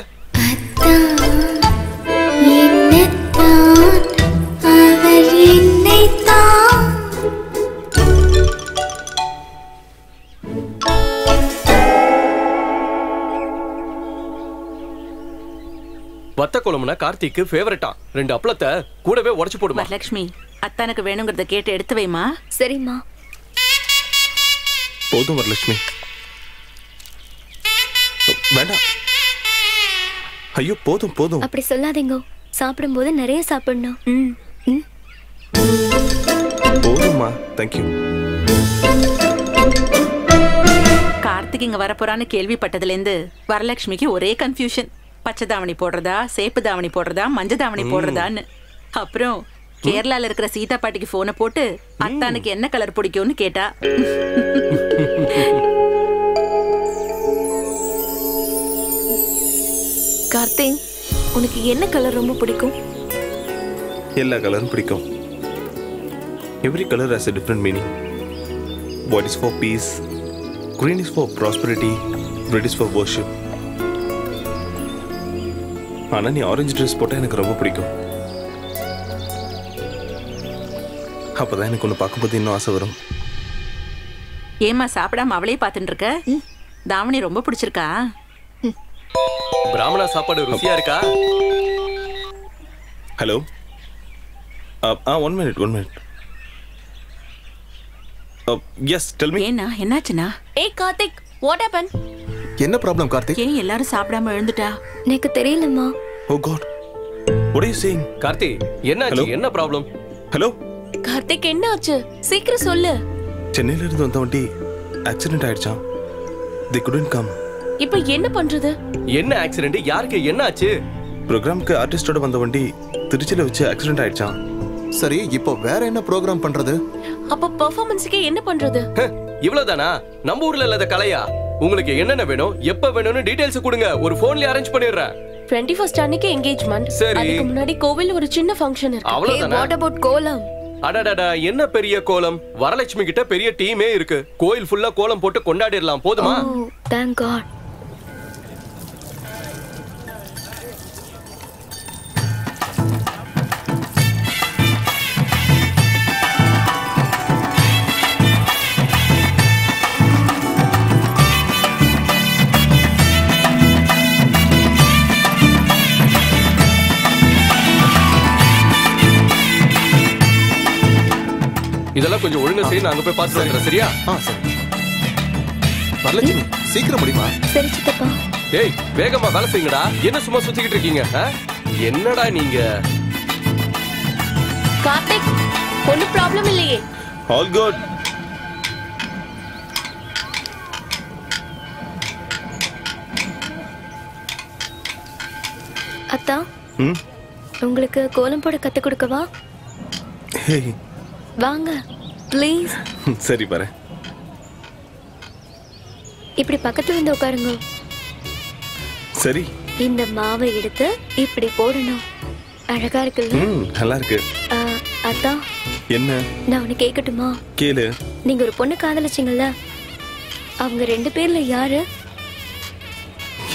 வத்த குழம்புனா கார்த்திக்கு ஃபேவரட்டா ரெண்டு அப்பளத்தை கூடவே உடைச்சு போடுமா லட்சுமி அத்தானுக்கு வேணுங்கிறத கேட்டு எடுத்து வைமா சரிம்மா போதும் வரலட்சுமி வேண்டா ஐயோ போதும் போதும் அப்படி சொல்லாதீங்க சாப்பிடும்போது நிறைய சாப்பிடணும் ம் போதும்மா थैंक यू கார்த்திக் இங்க வரப்போறான்னு கேள்விப்பட்டதுல இருந்து வரலட்சுமிக்கு ஒரே கன்ஃபியூஷன் பச்சை தாவணி போடுறதா சேப்பு தாவணி போடுறதா மஞ்ச தாவணி போடுறதான்னு அப்புறம் கேரளால இருக்கிற சீதா பாட்டிக்கு போனை போட்டு அத்தானுக்கு என்ன கலர் பிடிக்கும்னு கேட்டா கார்த்திக் உனக்கு என்ன கலர் ரொம்ப பிடிக்கும் எல்லா கலரும் பிடிக்கும் every colour has a different meaning white is for peace green is for prosperity red is for worship ஆனா நீ orange dress போட்டா எனக்கு ரொம்ப பிடிக்கும் அப்பதான் எனக்கு ஒன்னு பார்க்கும்போது இன்னும் ஆசை வரும் ஏமா சாப்பிடாம அவளே பார்த்துட்டு இருக்க தாவணி ரொம்ப பிடிச்சிருக்கா ब्राह्मणा சாப்பாடு ருசியா இருக்கா hello one minute yes tell me ஏனா என்னாச்சுனா ஏ கார்த்திக் what happened என்ன ப்ராப்ளம் கார்த்திக் ஏன் எல்லாரும் சாப்பிடாம எழுந்துட்டா எனக்கு தெரியலம்மா oh god what are you saying Karthik என்னாச்சு என்ன ப்ராப்ளம் हेलो கார்த்திக் என்னாச்சு சீக்கிரம் சொல்லு சென்னையில இருந்து வந்தவண்டி ஆக்சிடென்ட் ஆயிடுச்சா they couldn't come இப்போ என்ன பண்றது என்ன ஆக்சிடென்ட் யாருக்கு என்ன ஆச்சு புரோகிராம்க்கு ஆர்டிஸ்டோட வந்த வண்டி திருச்சில வச்சு ஆக்சிடென்ட் ஆயிடுச்சாம் சரி இப்போ வேற என்ன புரோகிராம் பண்றது அப்ப பெர்ஃபார்மன்ஸ்க்கு என்ன பண்றது இவ்ளோதானா நம்ம ஊர்ல இல்லாத கலையா உங்களுக்கு என்னென்ன வேணும் எப்ப வேணும்னு டீடைல்ஸ் கொடுங்க ஒரு ஃபோன்ல அரேஞ்ச் பண்ணிடுறேன் 21st அன்னைக்கு எங்கேஜ்மென்ட் அதுக்கு முன்னாடி கோவில் ஒரு சின்ன ஃபங்க்ஷன் இருக்கு அவ்ளோதானா வாட் அபௌட் கோலம் அடடடா என்ன பெரிய கோலம் வரலட்சுமி கிட்ட பெரிய டீமே இருக்கு கோயில் ஃபுல்லா கோலம் போட்டு கொண்டாடிடலாம் போதுமா thank god இதெல்லாம் கொஞ்சம் ஒழுங்கா செய்ய நான் அங்க போய் பாத்து வரேன் சரியா? ஆ சரி. வரலட்சுமி சீக்கிரம் முடிமா? சரி சித்தப்பா. டேய் வேகமா வேலை செய்யுங்கடா. என்ன சும்மா சுத்திக்கிட்டு இருக்கீங்க? என்னடா நீங்க? கார்த்திக் ஒன்னும் ப்ராப்ளம் இல்லையே. All good. அத்தா உங்களுக்கு கோலம் போட கத்து கொடுக்கவா? வாங்க ப்ளீஸ். சரி பாரு. இப்படி பக்கத்துல வந்து உட்காருங்க. சரி. இந்த மாவை எடுத்து இப்படி போடணும். அழகா இருக்குல்ல? நல்லா இருக்கு. அத்தா என்ன? நான் உனக்கு கேக்கட்டுமா? கேளு. நீங்க ஒரு பொண்ணு காதலிச்சீங்கல்ல? அவங்க ரெண்டு பேர்ல யாரு?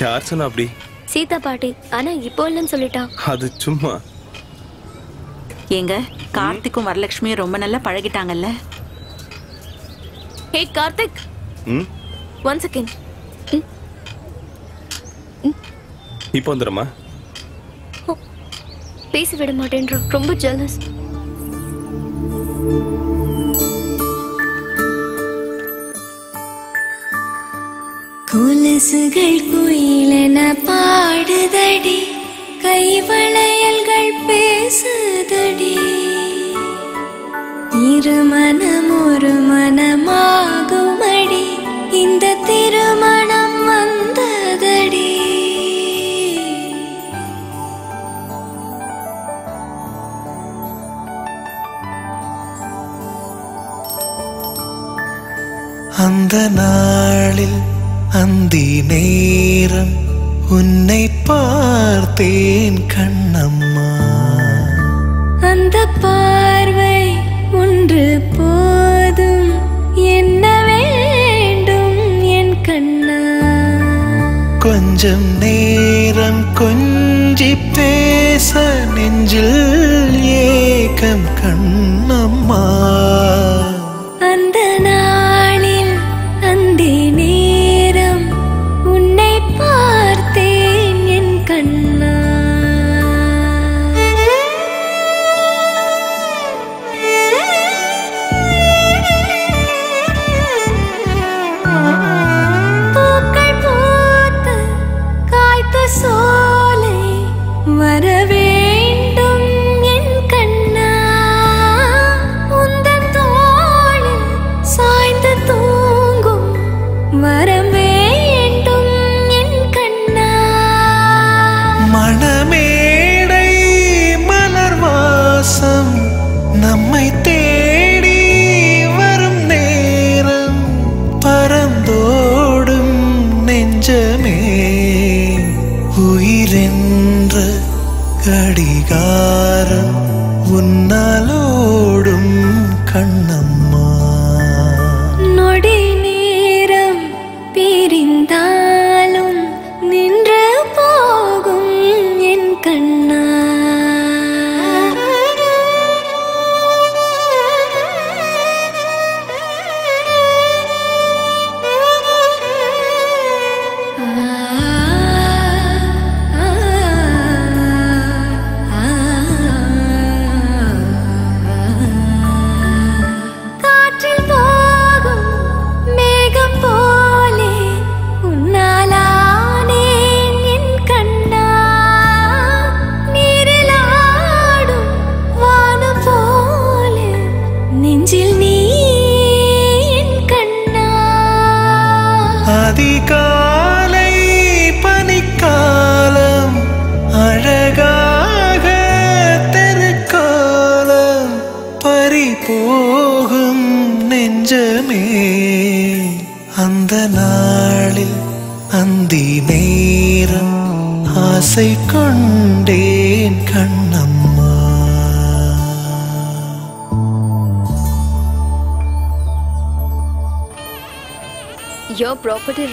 யார் சொன்னா அப்படி? சீதா பாட்டி. ஆனா இப்போ இல்லன்னு சொல்லிட்டா. அது சும்மா. எங்க கார்த்திக்கும் வரலட்சுமியும் ரொம்ப நல்லா பழகிட்டாங்கல்ல? ஹே கார்த்திக். One second. இப்போ வந்துடுமா? பேசி விட மாட்டேன். ரொம்ப ஜெலஸ். கொலுசுகள் குயிலென பாடுதடி, கைவளையல்கள் பேசுதடி, இரு மனம் ஒரு மனமாகுமடி, இந்த திருமணம் வந்ததடி. அந்த நாளில் அந்தி நேரம் உன்னை பார்த்தேன் கண்ணம்மா, அந்த பார்வை ஒன்று போதும் என்ன வேண்டும் என் கண்ணா, கொஞ்சம் நேரம் கொஞ்சி பேச நெஞ்சில் ஏக்கம் Kannamma.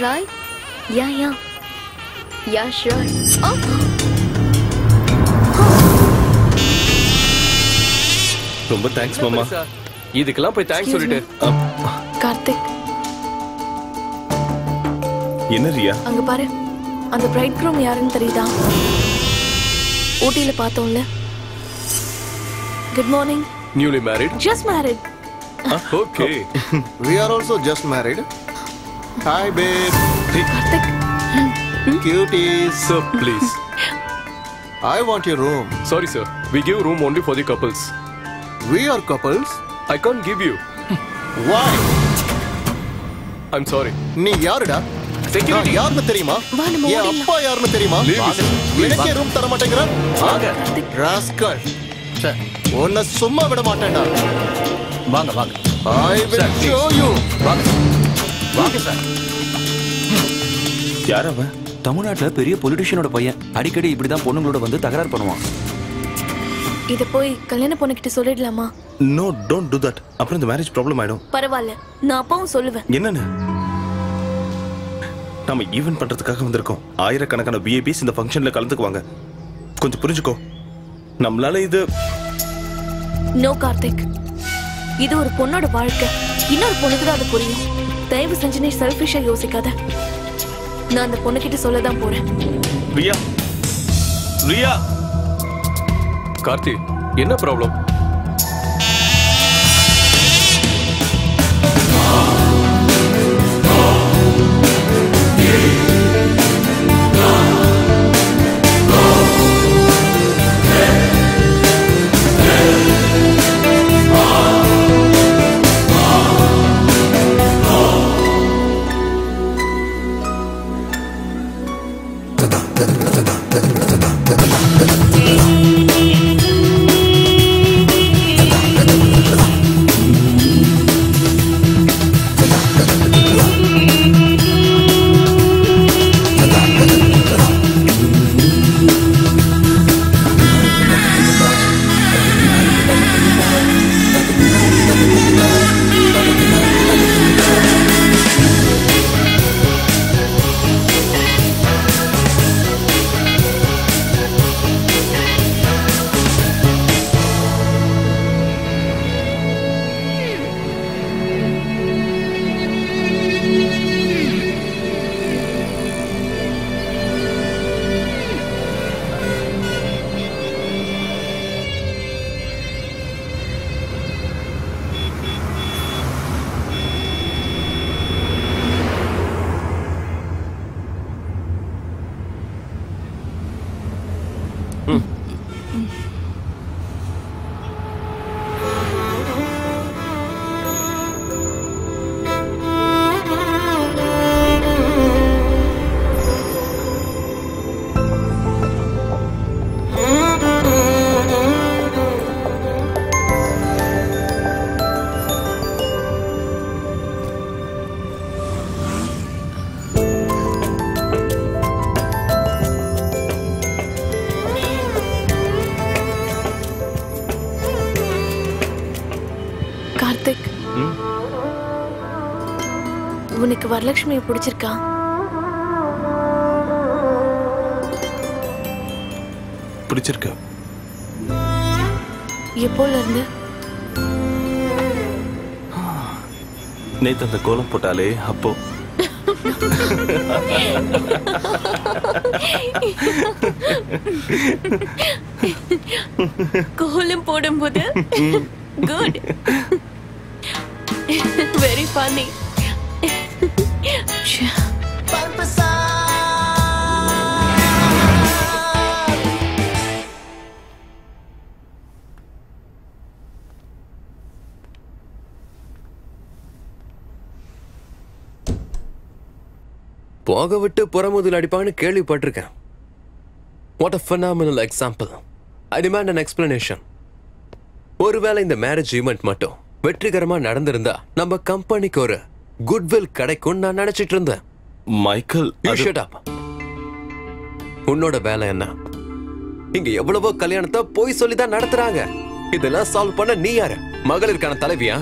Right? Yeah, yeah. Yeah, sure. Oh. Romba thanks mama. Idukella poi thanks solite. Karthik. Enna Rhea? Anga paaru. And the bridegroom yarun theriyada. OT-la paathomla. Good morning. Newly married? Just married. Okay. We are also just married. Hi, babe. Karthik. Cuties. Sir, please. I want your room. Sorry, sir. We give room only for the couples. We are couples. I can't give you. Why? I'm sorry. Nee yaruda? Security yaarnu theriyuma? Ye appa yaarnu theriyuma? Edakke room tharamaatengara? Vaaga. Rascal. Sir, onna summa vida maatenda. Vaaga, vaaga. I will show you. Vaaga. Vaaga sir. Yaar ava? தமிழ்நாட்டுல பெரிய பொலிட்டிஷியனோட பையன் அடிக்கடி இப்படிதான் பொண்ணுங்களோட வந்து தகராறு பண்ணுவான். இத போய் கல்யாண பொண்ணு கிட்ட சொல்லிடலாமா? No, don't do that. அப்புறம் இந்த மேரேஜ் ப்ராப்ளம் ஆயிடும். பரவாயில்லை. நான் அப்பவும் சொல்லுவேன். என்னன்னு? நாம ஈவென்ட் பண்றதுக்காக வந்திருக்கோம். ஆயிரக்கணக்கான VIPs இந்த ஃபங்க்ஷன்ல கலந்துக்குவாங்க. கொஞ்சம் புரிஞ்சுக்கோ. நம்மளால இது No கார்த்திக். இது ஒரு பொண்ணோட வாழ்க்கை. இன்னொரு பொண்ணுக்கு தான் அது புரியும். தயவு செஞ்சு நீ செல்ஃபிஷா யோசிக்காத. நான் அந்த பொண்ணு கிட்ட சொல்ல தான் போறேன். ரியா ரியா கார்த்தி என்ன ப்ராப்ளம்? வரலட்சுமியை பிடிச்சிருக்கா? பிடிச்சிருக்கா? எப்போல இருந்து? நேத்து அந்த கோலம் போட்டாலே அப்போ. கோலம் போடும்போது குட். Very funny. போக விட்டு புறமுதல் அடிப்பான்னு கேள்விப்பட்டிருக்கேன். What a phenomenal example. I demand an explanation. ஒருவேளை இந்த மேரேஜ் ஈவென்ட் மட்டும் வெற்றிகரமா நடந்திருந்தா நம்ம கம்பெனிக்கு ஒரு குட்வில் கிடைக்கும் நான் நினைச்சிட்டு இருந்தேன். Michael, you shut up. உன்னோட வேலை என்ன? இங்க எவ்வளவோ கல்யாணத்தை போய் சொல்லி தான் நடத்துறாங்க. இதெல்லாம் சால்வ் பண்ண நீ யாரு? மகளிருக்கான தலைவியா?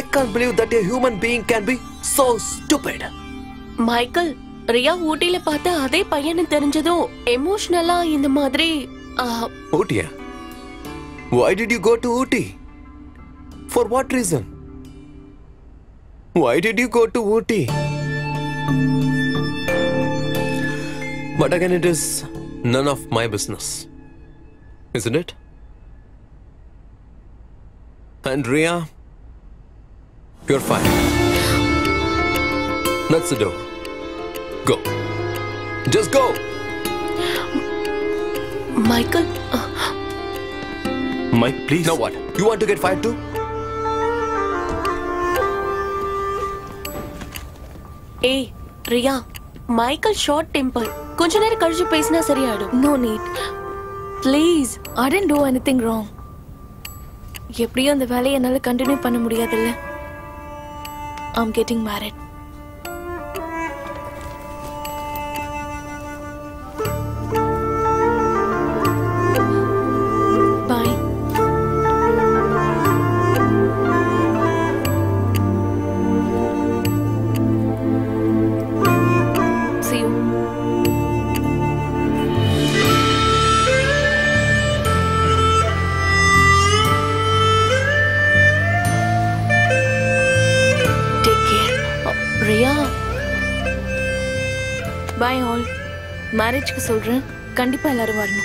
I can't believe that a human being can be so stupid. Michael, Riya ஊட்டில பார்த்த அதே பையனை தெரிஞ்சதும் எமோஷனலா இந்த மாதிரி ஊட்டியா? Why did you go to Ooty? For what reason? Why did you go to Ooty? But again, it is none of my business, isn't it? And Rhea, you're fine. That's the door. Go. Just go. Michael? Mike, please. Now what? You want to get fired too? Hey, Rhea. Michael short temper. Konja neru kalju pesina sariyadu. No need. Please, I didn't do anything wrong. Epdiyo indha velai enala continue panna mudiyadilla. I'm getting married. Marriage को सोल रहे हैं, कंडीपा लार वारना।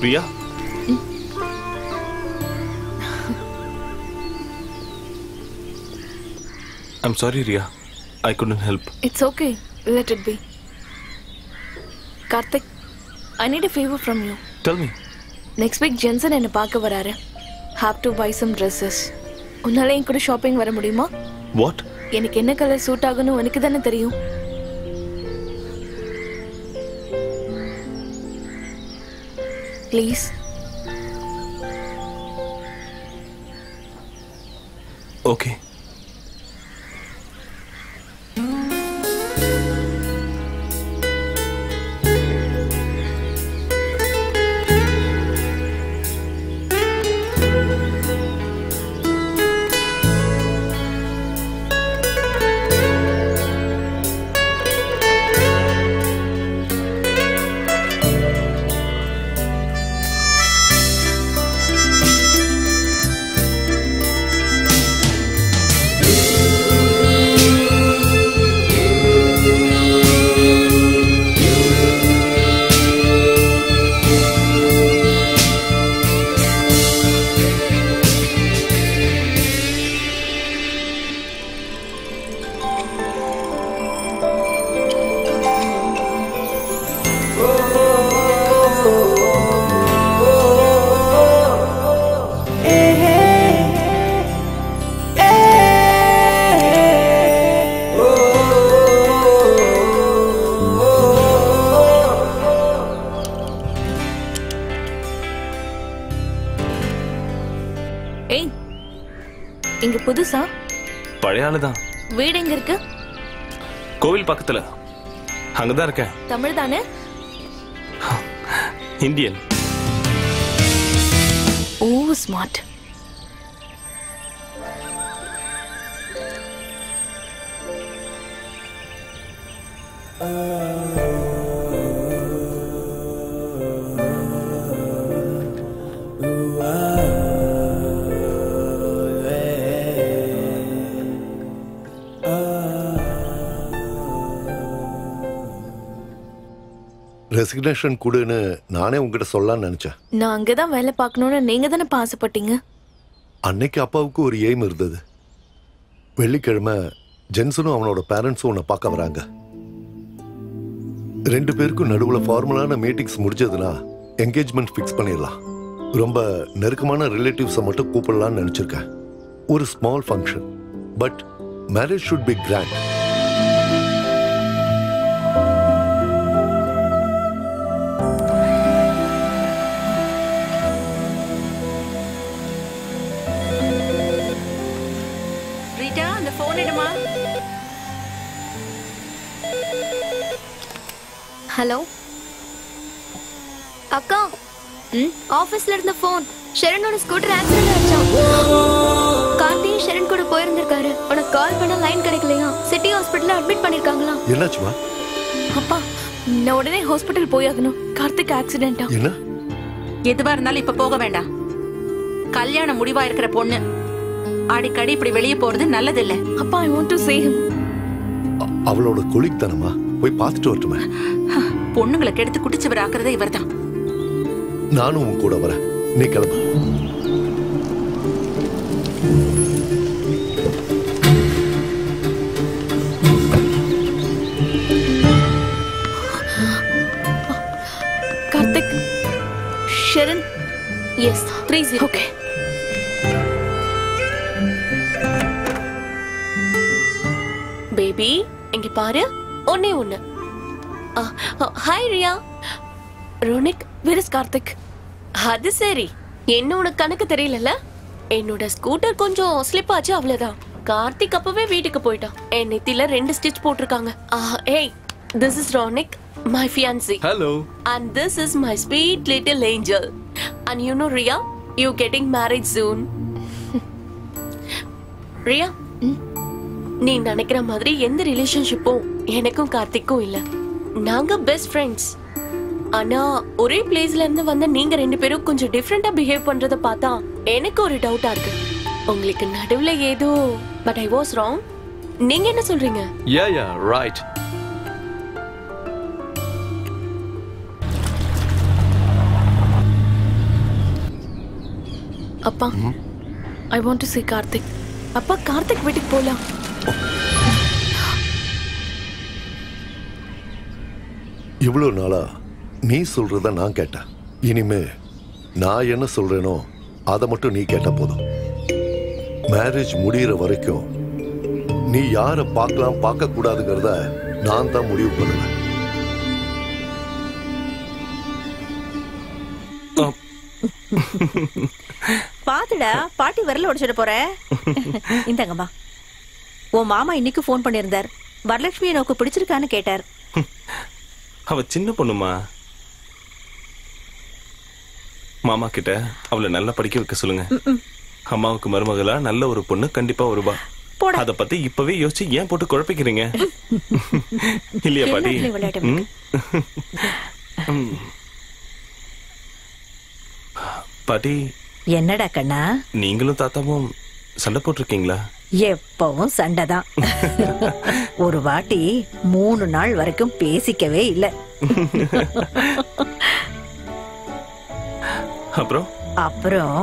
Priya? I'm sorry, Rhea. I couldn't help. It's okay. Let it be. Karthik, I need a favor from you. Tell me. Next week, Jenson and Apaka var aare. Have to buy some dresses. उन्हाले इंकुडे shopping वरा मुड़ी माँ? What? येने किन्ने colour suit आगनु वने किधर न तरीयू? Please. Okay. வீடு எங்க இருக்கு? கோவில் பக்கத்துல. அங்கதான் இருக்கேன். தமிழ் தானே? இந்தியன். Oh smart. Resignation कुड़ने नाने उंगले सोल्ला नन्चा। ना अंगे दाम वैले पाकनों ने नेंगे दाने पास पटिंगा। अन्ने क्या पाव को और यही मर्द द। वैली कर्मा जेन्सनो अमनोरा पेरेंट्स ओना पाका बरांगा। रेंड पेर को नडुला फॉर्मला ना मीटिंग्स मुर्जे दना एंगेजमेंट फिक्स पनेला। रंबा नरकमाना रिलेटिव समटो कोपला नन्चर का। उर small function, but marriage should be grand. Hello अक्का ऑफिस ले इरुंद फोन शरण ओड स्कूटर एक्सीडेंट आயிடுச்சு கார்த்திக் शरण கூட போய் இருந்திருக்காரு உனக்கு கால் பண்ண லைன் கிடைக்கலையா சிட்டி ஹாஸ்பிடல்ல அட்மிட் பண்ணிருக்காங்களா என்னாச்சுமா அப்பா நான் உடனே ஹாஸ்பிடல் போய் ஆகணும் கார்த்திக் ஆக்சிடென்ட்டா என்ன எதுவா இருந்தாலும் இப்ப போக வேண்டாம் கல்யாணம் முடிவா இருக்கிற பொண்ணு அடிக்கடி இப்படி வெளிய போறது நல்லது இல்ல அப்பா I want to say him அவளோட கொலிக் தானமா போய் பாத்துட்டு வரட்டுமா பொண்ணுங்களை கெடுத்து குடிச்சவராக்குறதே இவர்தான் நானும் உன் கூட வரேன். நீ கிளம்பு. Karthik, Sherin. Yes 30. Okay. Baby, இங்க பாரு. ஒன்னே ஒன்னு. ஹாய் ரியா. ரோனிக், where is கார்த்திக்? அது சரி, என்ன உனக்கு கணக்கு தெரியல? என்னோட ஸ்கூட்டர் கொஞ்சம் ஸ்லிப் ஆச்சு, அவ்வளவுதான். கார்த்திக் அப்பவே வீட்டுக்கு போயிட்டான். என் நெத்தில 2 ஸ்டிட்ச் போட்டுருக்காங்க. Hey, this is Ronick, my fiancé. Hello. And this is my sweet little angel. And you know Rhea, you getting married soon. Rhea, நீ நினைக்கிற மாதிரி எந்த ரிலேஷன்ஷிப்பும் எனக்கும் கார்த்திக்கும் இல்ல. நாங்க பெஸ்ட் ஃப்ரெண்ட்ஸ். ஆனா ஒரே பிளேஸ்ல இருந்து வந்த நீங்க ரெண்டு பேரும் கொஞ்சம் டிஃபரெண்டா பிஹேவ் பண்றத பார்த்தா எனக்கு ஒரு டவுட்டா இருக்கு. உங்களுக்கு நடுவுல ஏதோ பட் ஐ வாஸ் ராங். நீங்க என்ன சொல்றீங்க? Yeah yeah right. அப்பா, I want to see Karthik. அப்பா, கார்த்திக் வீட்டுக்கு போலாம். இவ்வளோ நாளா நீ சொல்றத நான் கேட்டேன். இனிமே நான் என்ன சொல்றேனோ அதை மட்டும் நீ கேட்டா போதும். மேரேஜ் முடிகிற வரைக்கும் நீ யாரை பார்க்கலாம் பார்க்க கூடாதுங்கிறத நான் தான் முடிவு பண்ணுவேன். பாத்துடா, பாட்டி விரல உடைச்சிட போற. இந்தாங்கம்மா, உன் மாமா இன்னைக்கு போன் பண்ணியிருந்தார். வரலட்சுமி எனக்கு பிடிச்சிருக்கான்னு கேட்டார். அவ சின்ன பொண்ணுமா? மாமா கிட்ட அவளை நல்லா படிக்க வைக்க சொல்லுங்க. அம்மாவுக்கு மருமகளா நல்ல ஒரு பொண்ணு கண்டிப்பா வருவா. அத பத்தி இப்பவே யோசிச்சு ஏன் போட்டு குழப்பிக்கிறீங்க? இல்லையா பாட்டி? பாட்டி என்னடா கண்ணா, நீங்களும் தாத்தாவும் சண்டை போட்டிருக்கீங்களா? எப்பவும் சண்டைதான். ஒரு வாட்டி 3 நாள் வரைக்கும் பேசிக்கவே இல்ல. அப்புறம்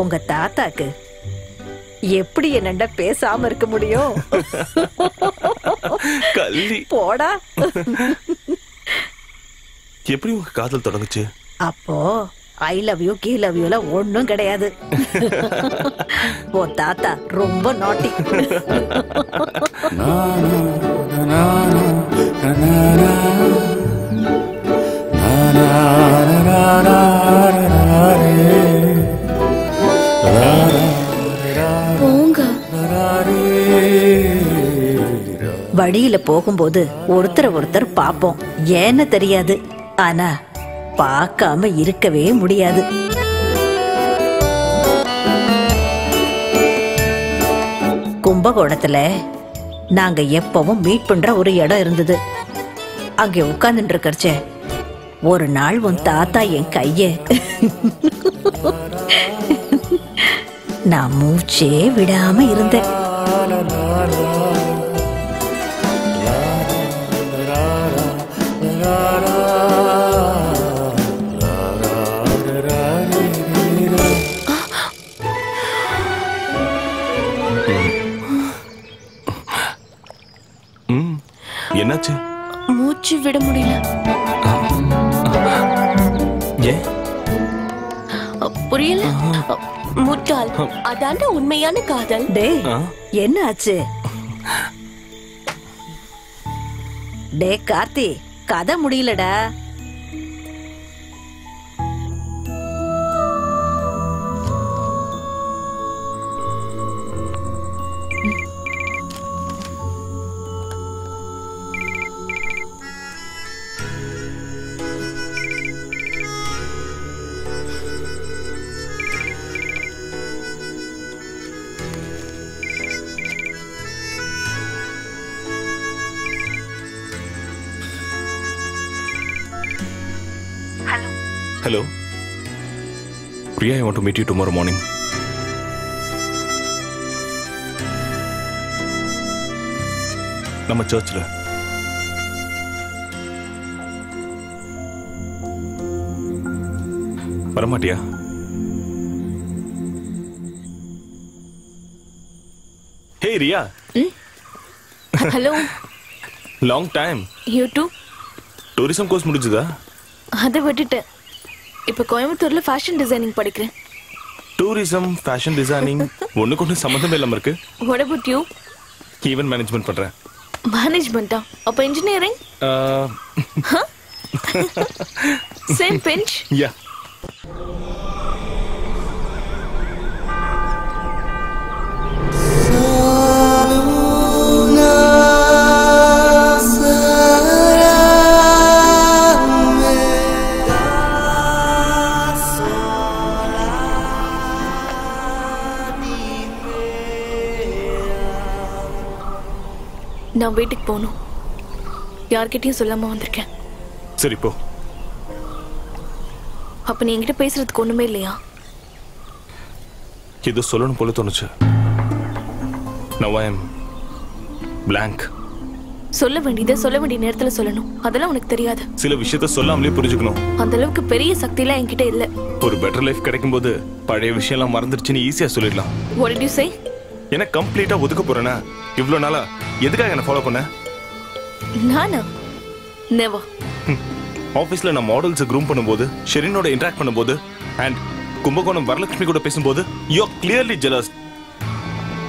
உங்க தாத்தாக்கு எப்படி என்னண்ட பேசாம இருக்க முடியும்? போடா, எப்படி உங்க காதல் தொடங்குச்சு? அப்போ ஐ லவ் யூ கீ லவ் யூல ஒண்ணும் கிடையாது. ஓ தாத்தா ரொம்ப நாட்டி. வழியில போகும்போது ஒருத்தர் ஒருத்தர் பாப்போம். ஏன்னு தெரியாது, ஆனா பார்க்காம இருக்கவே முடியாது. கும்பகோணத்துல நாங்க எப்பவும் மீட் பண்ற ஒரு இடம் இருந்தது. அங்க உட்கார்ந்துட்டு இருக்கறச்சே ஒரு நாள் உன் தாத்தா என் கையே நான் மூச்சே விடாம இருந்தேன். என்னாச்சு? மூச்சு விட முடியல. ஏன் புரியல? முட்டாள், அதாண்ட உண்மையான காதல். டே என்ன ஆச்சு? டே கார்த்தி, கதை முடியலடா. Hello. Priya, I want to meet you tomorrow morning. நம்ம சர்ச்சில். வரமாட்டியா? Hey Riya. Hello. Long time. You too? Tourism course முடிஞ்சதா? அதை விட்டுட்டேன். இப்போ கோயம்புத்தூர்ல ஃபேஷன் டிசைனிங் படிக்கிறேன். டூரிசம், ஃபேஷன் டிசைனிங் ஒண்ணுக்கு ஒண்ணு சம்பந்தம் இல்லாம இருக்கு. What about you? Event management பண்றேன். மேனேஜ்மென்ட்டா? அப்ப இன்ஜினியரிங்? Same pinch? Yeah. நான் வீட்டுக்கு போனும். யார்கிட்டயும் சொல்லாம வந்திருக்கேன். சரி போ. அப்ப நீ என்கிட்ட பேசுறதுக்கு ஒண்ணுமே இல்லையா? இது சொல்லணும் போல தோணுச்சு. Now I am blank. சொல்ல வேண்டியதை சொல்ல வேண்டிய நேரத்துல சொல்லணும். அதெல்லாம் உனக்கு தெரியாது. சில விஷயத்தை சொல்லாமலே புரிஞ்சுக்கணும். அந்த அளவுக்கு பெரிய சக்திலாம் என்கிட்ட இல்ல. ஒரு பெட்டர் லைஃப் கிடைக்கும்போது பழைய விஷயம்லாம் மறந்துடுச்சுன்னு ஈஸியா சொல்லிடலாம். What did you say? என்ன கம்ப்ளீட்டா ஒதுக்க போறேனா? இவ்வளவு நாளா எதுக்காக என்ன ஃபாலோ பண்ண? நானா? Never. ஆபீஸ்ல நான் மாடல்ஸ் க்ரூம் பண்ணும்போது, ஷெரினோட இன்டராக்ட் பண்ணும்போது, அண்ட் கும்பகோணம் வரலட்சுமி கூட பேசும்போது, யூ ஆர் கிளியர்லி ஜெலஸ்.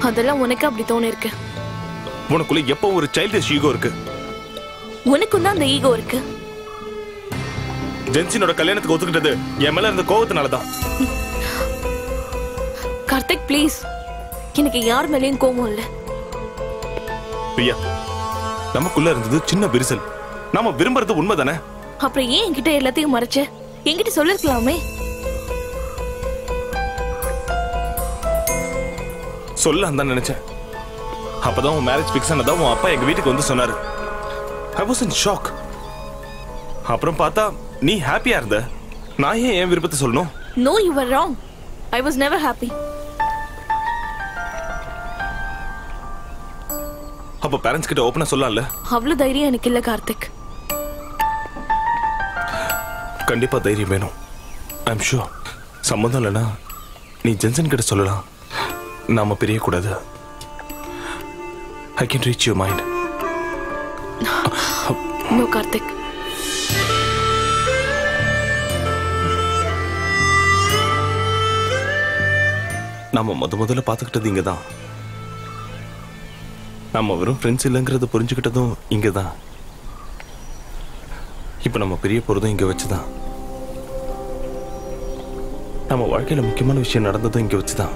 அதெல்லாம் உனக்கு அப்படி தோணே இருக்கு. உனக்குள்ள எப்போ ஒரு சைல்டிஷ் ஈகோ இருக்கு. உனக்கும் தான் அந்த ஈகோ இருக்கு. ஜென்சனோட கல்யாணத்துக்கு ஒத்துக்கிட்டது என் மேல இருந்த கோவத்தினால தான். கார்த்திக் ப்ளீஸ், எனக்கு யார் மேலயும் கோவம் இல்ல. பிரியா, நமக்குள்ள இருந்தது சின்ன விரிசல். நாம விரும்பறது உண்மை தானே? அப்புறம் ஏன் என்கிட்ட எல்லாத்தையும் மறைச்ச? என்கிட்ட சொல்லிருக்கலாமே. சொல்லாம தான் நினைச்சேன். அப்பதான் உன் மேரேஜ் பிக்ஸ் ஆனதான் உன் அப்பா எங்க வீட்டுக்கு வந்து சொன்னாரு. I was in shock. அப்புறம் பார்த்தா நீ ஹாப்பியா இருந்த. நான் ஏன் என் விருப்பத்தை சொல்லணும்? No, you are wrong. I was never happy. அப்போ பேரண்ட்ஸ் கிட்ட ஓபனா சொல்லலாம்ல? அவ்வளவு தைரியம் எனக்கு இல்ல கார்த்திக். கண்டிப்பா தைரியம் வேணும். I am sure. சம்மந்தம் இல்லைன்னா நீ ஜென்சன் கிட்ட சொல்லலாம். நாம பிரியக்கூடாது. I can reach your mind. No Karthik. நாம முதல்ல பார்த்துக்கிட்டது இங்க தான். நம்ம வெறும் ஃப்ரெண்ட்ஸ் இல்லைங்கிறத புரிஞ்சுக்கிட்டதும் இங்கே தான். இப்போ நம்ம பெரிய போகிறதும் இங்கே வச்சு தான். நம்ம வாழ்க்கையில் முக்கியமான விஷயம் நடந்ததும் இங்கே வச்சு தான்.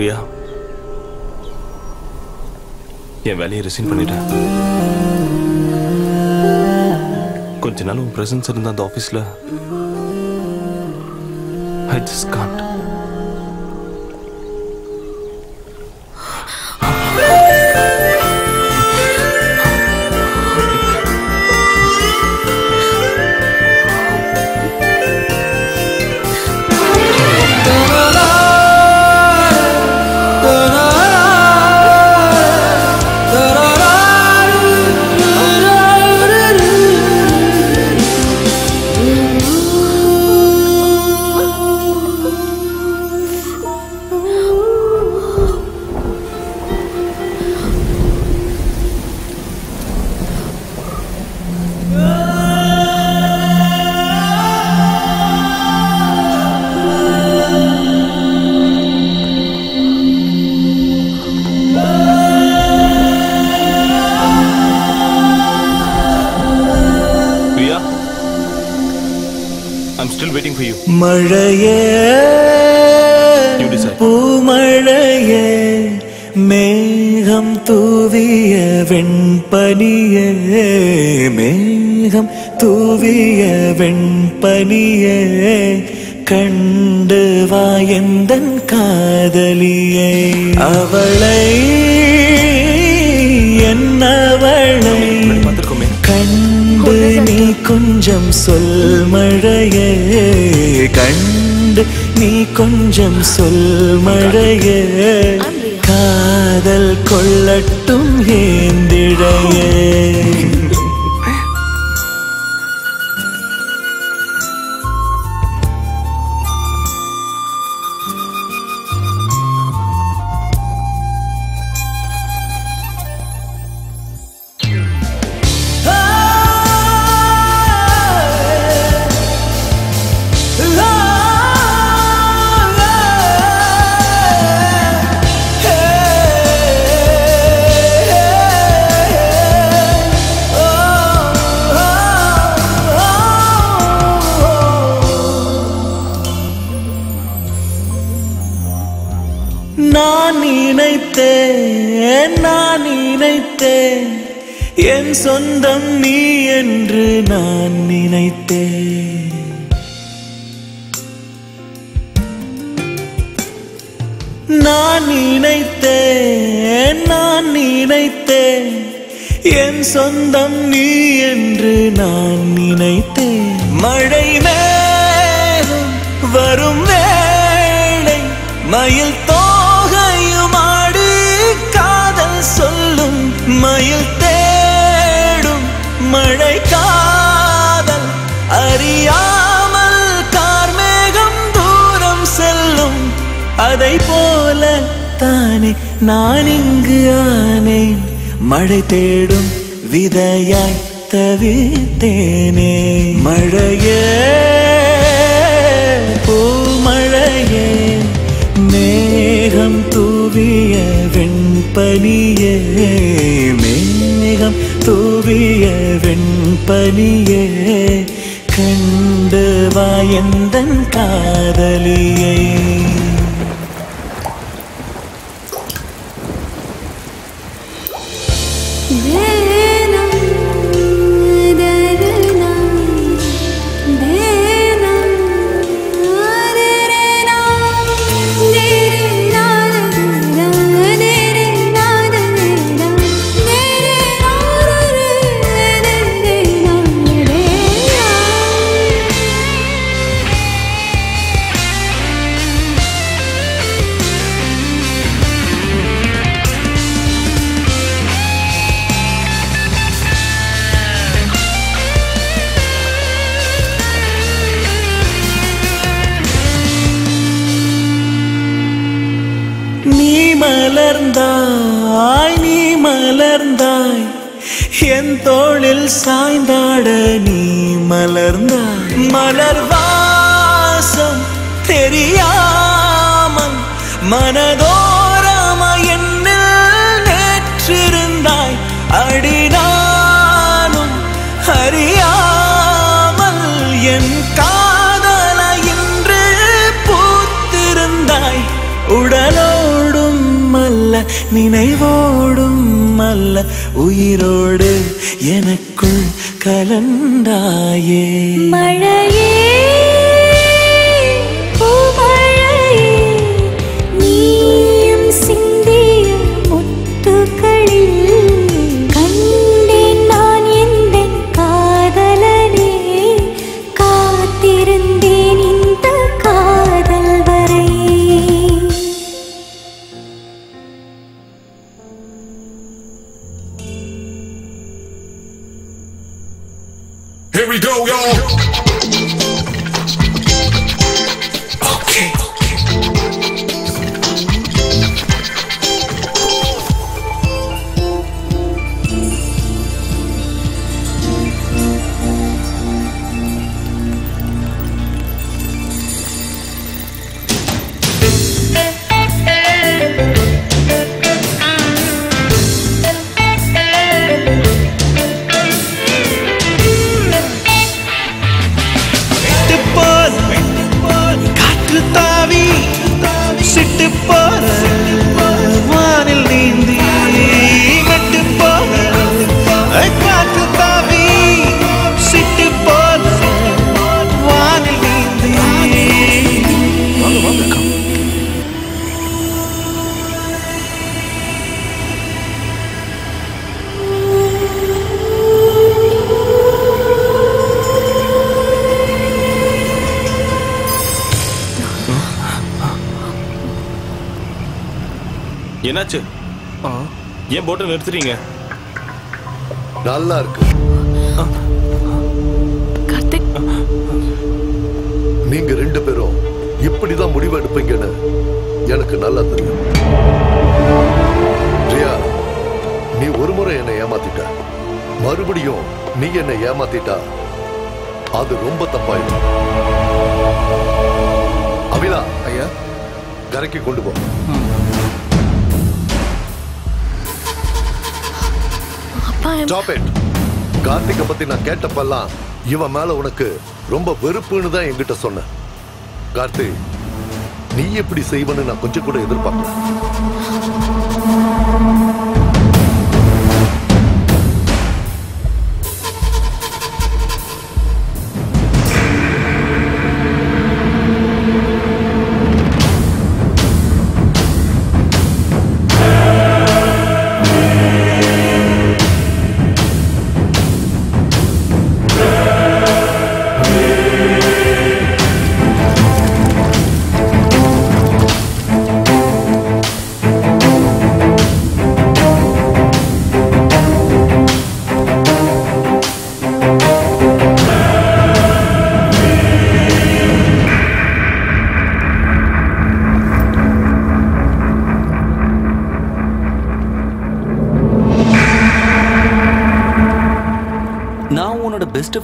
ரியா, என் வேலையை ரிசைன் பண்ணிட்டேன். கொஞ்ச நாள் உன் பிரசன்ஸ் இருந்த அந்த ஆஃபீஸில் ஐ ஜஸ்ட் காண்ட். I'm കാതൽ കൊള്ളട്ടും ഹേന്ദിഴയേ சொந்தம் நீ என்று நான் நினைத்தேன் நான் நினைத்தேன் என் சொந்தம் நீ என்று நான் நினைத்தேன் மழை மேலும் வரும் வேளை மயில் தோகையுமாடி காதல் சொல்லும் மயில் மழை காதல் அறியாமல் கார்மேகம் தூரம் செல்லும் அதை போல தானே நான் இங்கு ஆனேன் மழை தேடும் விதையாய் தவித்தேனே மழையே பூமழையே மேகம் தூவிய வெண்பனியே மேகம் தூவிய வெண்பனியே கண்டு வா எந்தன் காதலியை தோளில் சாய்ந்தாட நீ மலர்ந்தாய் மலர் வாசம் தெரியாமல் மனதோரமா என்னில் நேற்றிருந்தாய் அடி நானும் அறியாமல் என் காதல இன்று பூத்திருந்தாய் உடலோடும் அல்ல நினைவோடும் அல்ல உயிரோடு எனக்குள் கலந்தாயே மழையே என்னாச்சு? ஏன் போட்டை நிறுத்துறீங்க? நல்லா இருக்கு. கார்த்திக், நீங்க ரெண்டு பேரும் இப்படிதான் முடிவு எடுப்பீங்கன்னு எனக்கு நல்லா தெரியும். ரியா, நீ ஒரு முறை என்னை ஏமாத்திட்ட, மறுபடியும் நீ என்னை ஏமாத்திட்டா அது ரொம்ப தப்பாயிடும். அபிலா ஐயா, கரைக்கு கொண்டு போ. Stop it. கார்த்திகை பத்தி நான் கேட்டப்பெல்லாம் இவன் மேல உனக்கு ரொம்ப வெறுப்புன்னு தான் என்கிட்ட சொன்ன. கார்த்தி, நீ எப்படி செய்வன்னு நான் கொஞ்சம் கூட எதிர்பார்க்கல.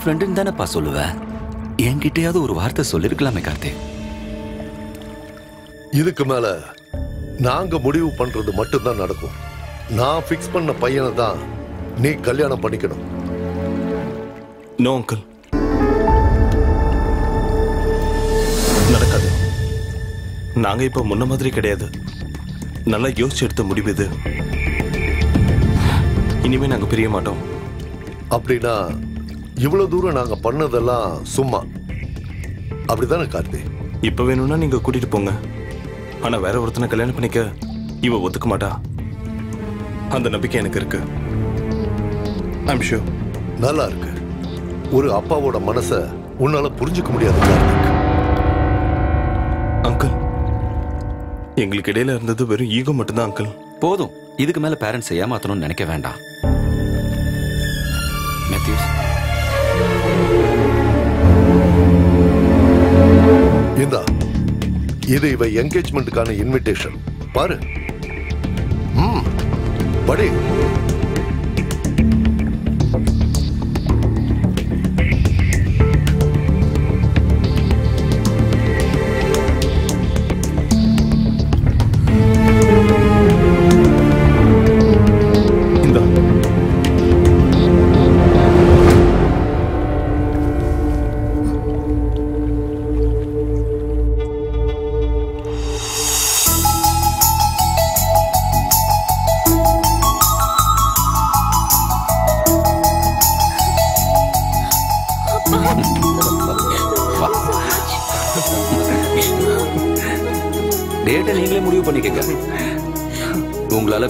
ஃப்ரெண்டுன்னு தானேப்பா சொல்லுவேன், என்கிட்டயாவது ஒரு வார்த்தை சொல்லிருக்கலாமே கார்த்திக். இதுக்கு மேல நாங்க முடிவு பண்றது மட்டும்தான் நடக்கும். நான் ஃபிக்ஸ் பண்ண பையனை தான் நீ கல்யாணம் பண்ணிக்கணும். நோ அங்கிள், நடக்காது. நாங்க இப்ப முன்ன மாதிரி கிடையாது. நல்லா யோசிச்சு எடுத்த முடிவு இது. இனிமே நாங்க பிரிய மாட்டோம். அப்படின்னா இவ்வளவு தூரம் நாங்க பண்ணதெல்லாம் சும்மா அப்படிதானே கார்த்தி? இப்ப வேணும்னா நீங்க கூட்டிட்டு போங்க, ஆனா வேற ஒருத்தனை கல்யாணம் பண்ணிக்க இவ ஒத்துக்க மாட்டா. அந்த நம்பிக்கை எனக்கு இருக்கு. I'm sure. நல்லா இருக்கு. ஒரு அப்பாவோட மனச உன்னால புரிஞ்சுக்க முடியாது கார்த்திக். அங்கிள், எங்களுக்கு இடையில இருந்தது வெறும் ஈகோ மட்டும்தான் அங்கிள். போதும், இதுக்கு மேல பேரண்ட்ஸ் ஏமாத்தணும்னு நினைக்க வேண்டாம். மேத்யூஸ், இது இவ என்கேஜ்மெண்ட்டுக்கான இன்விடேஷன் பாரு. படி,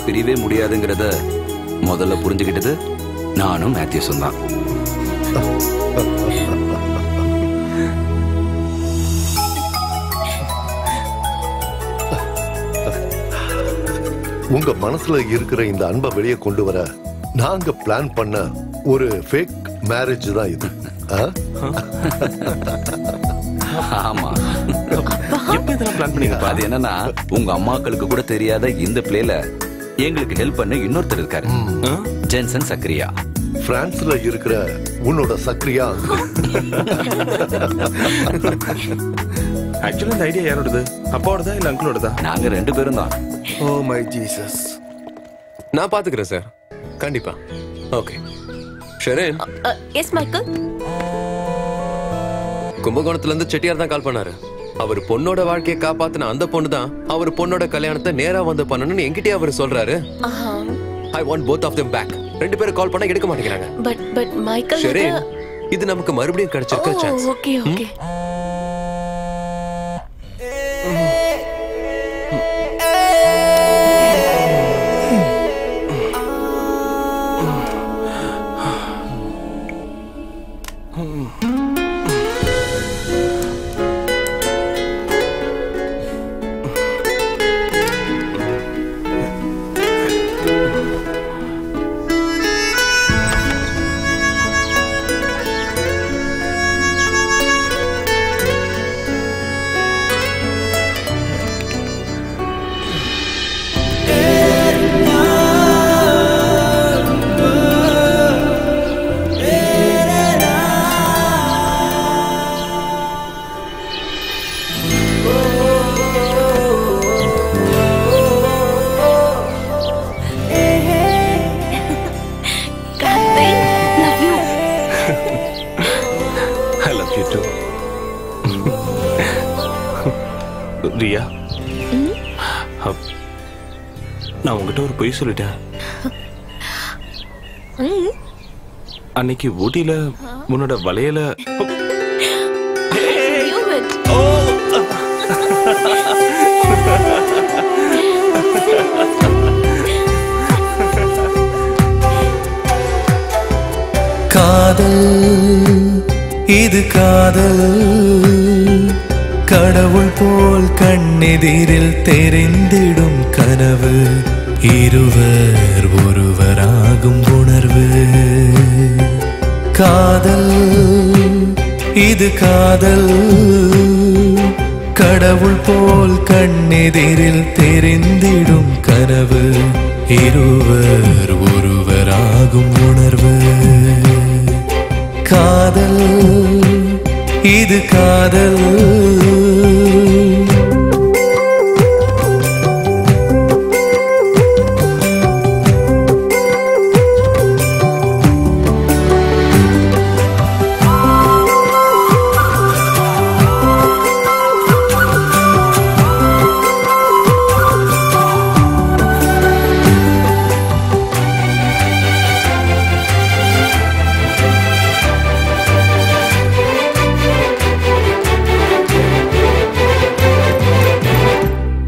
பிரிவே முடியாதுங்கிறத முதல்ல புரிஞ்சுக்கிட்டது நானும் மேத்யூஸும் தான். உங்க மனசுல இருக்கிற இந்த அன்பை வெளியே கொண்டு வர நாங்க பிளான் பண்ண ஒரு ஃபேக் மேரேஜ் தான் இது. ஆமா, எப்படி இதெல்லாம் பிளான் பண்ணீங்க? அது என்னன்னா, உங்க அம்மாக்களுக்கு கூட தெரியாத இந்த பிளேல எங்களுக்கு ஹெல்ப் பண்ண இன்னொருத்தர் இருக்காரு. ஜென்சன் சக்ரியா, பிரான்ஸ்ல இருக்கிற உன்னோட சக்ரியா. ஆக்சுவலி இந்த ஐடியா யாரோடது? அப்பாவோடதா இல்ல அங்கிளோடதா? நாங்க ரெண்டு பேரும் தான். Oh my Jesus. நான் பாத்துக்கிறேன் சார், கண்டிப்பா. ஓகே ஷெரின். எஸ் மைக்கேல், கும்பகோணத்துல இருந்து செட்டியார் தான் கால் பண்ணாரு. அவர் பொண்ணோட வாழ்க்கையை காப்பாத்தின அந்த பொண்ணு தான் அவர் பொண்ணோட கல்யாணத்தை நேரா வந்து பண்ணணும்னு என்கிட்டயே அவர் சொல்றாரு. I want both of them back. ரெண்டு பேரும் கால் பண்ணா எடுக்க மாட்டேங்கறாங்க. பட் மைக்கேல், சரி, இது நமக்கு மறுபடியும் கிடைச்சிருக்க chance. Okay okay. you too. Rhea, நான் உங்கள்கிட்ட ஒரு பொய் சொல்லிட்டேன். அன்னைக்கு ஊட்டியில உன்னோட வலையில இது காதல் கடவுள் போல் கண்ணெதிரில் தெரிந்திடும் கனவு இருவர் ஒருவராகும் உணர்வு காதல் இது காதல் கடவுள் போல் கண்ணெதிரில் தெரிந்திடும் கனவு இருவர் ஒருவராகும் உணர்வு காதல் இது காதல்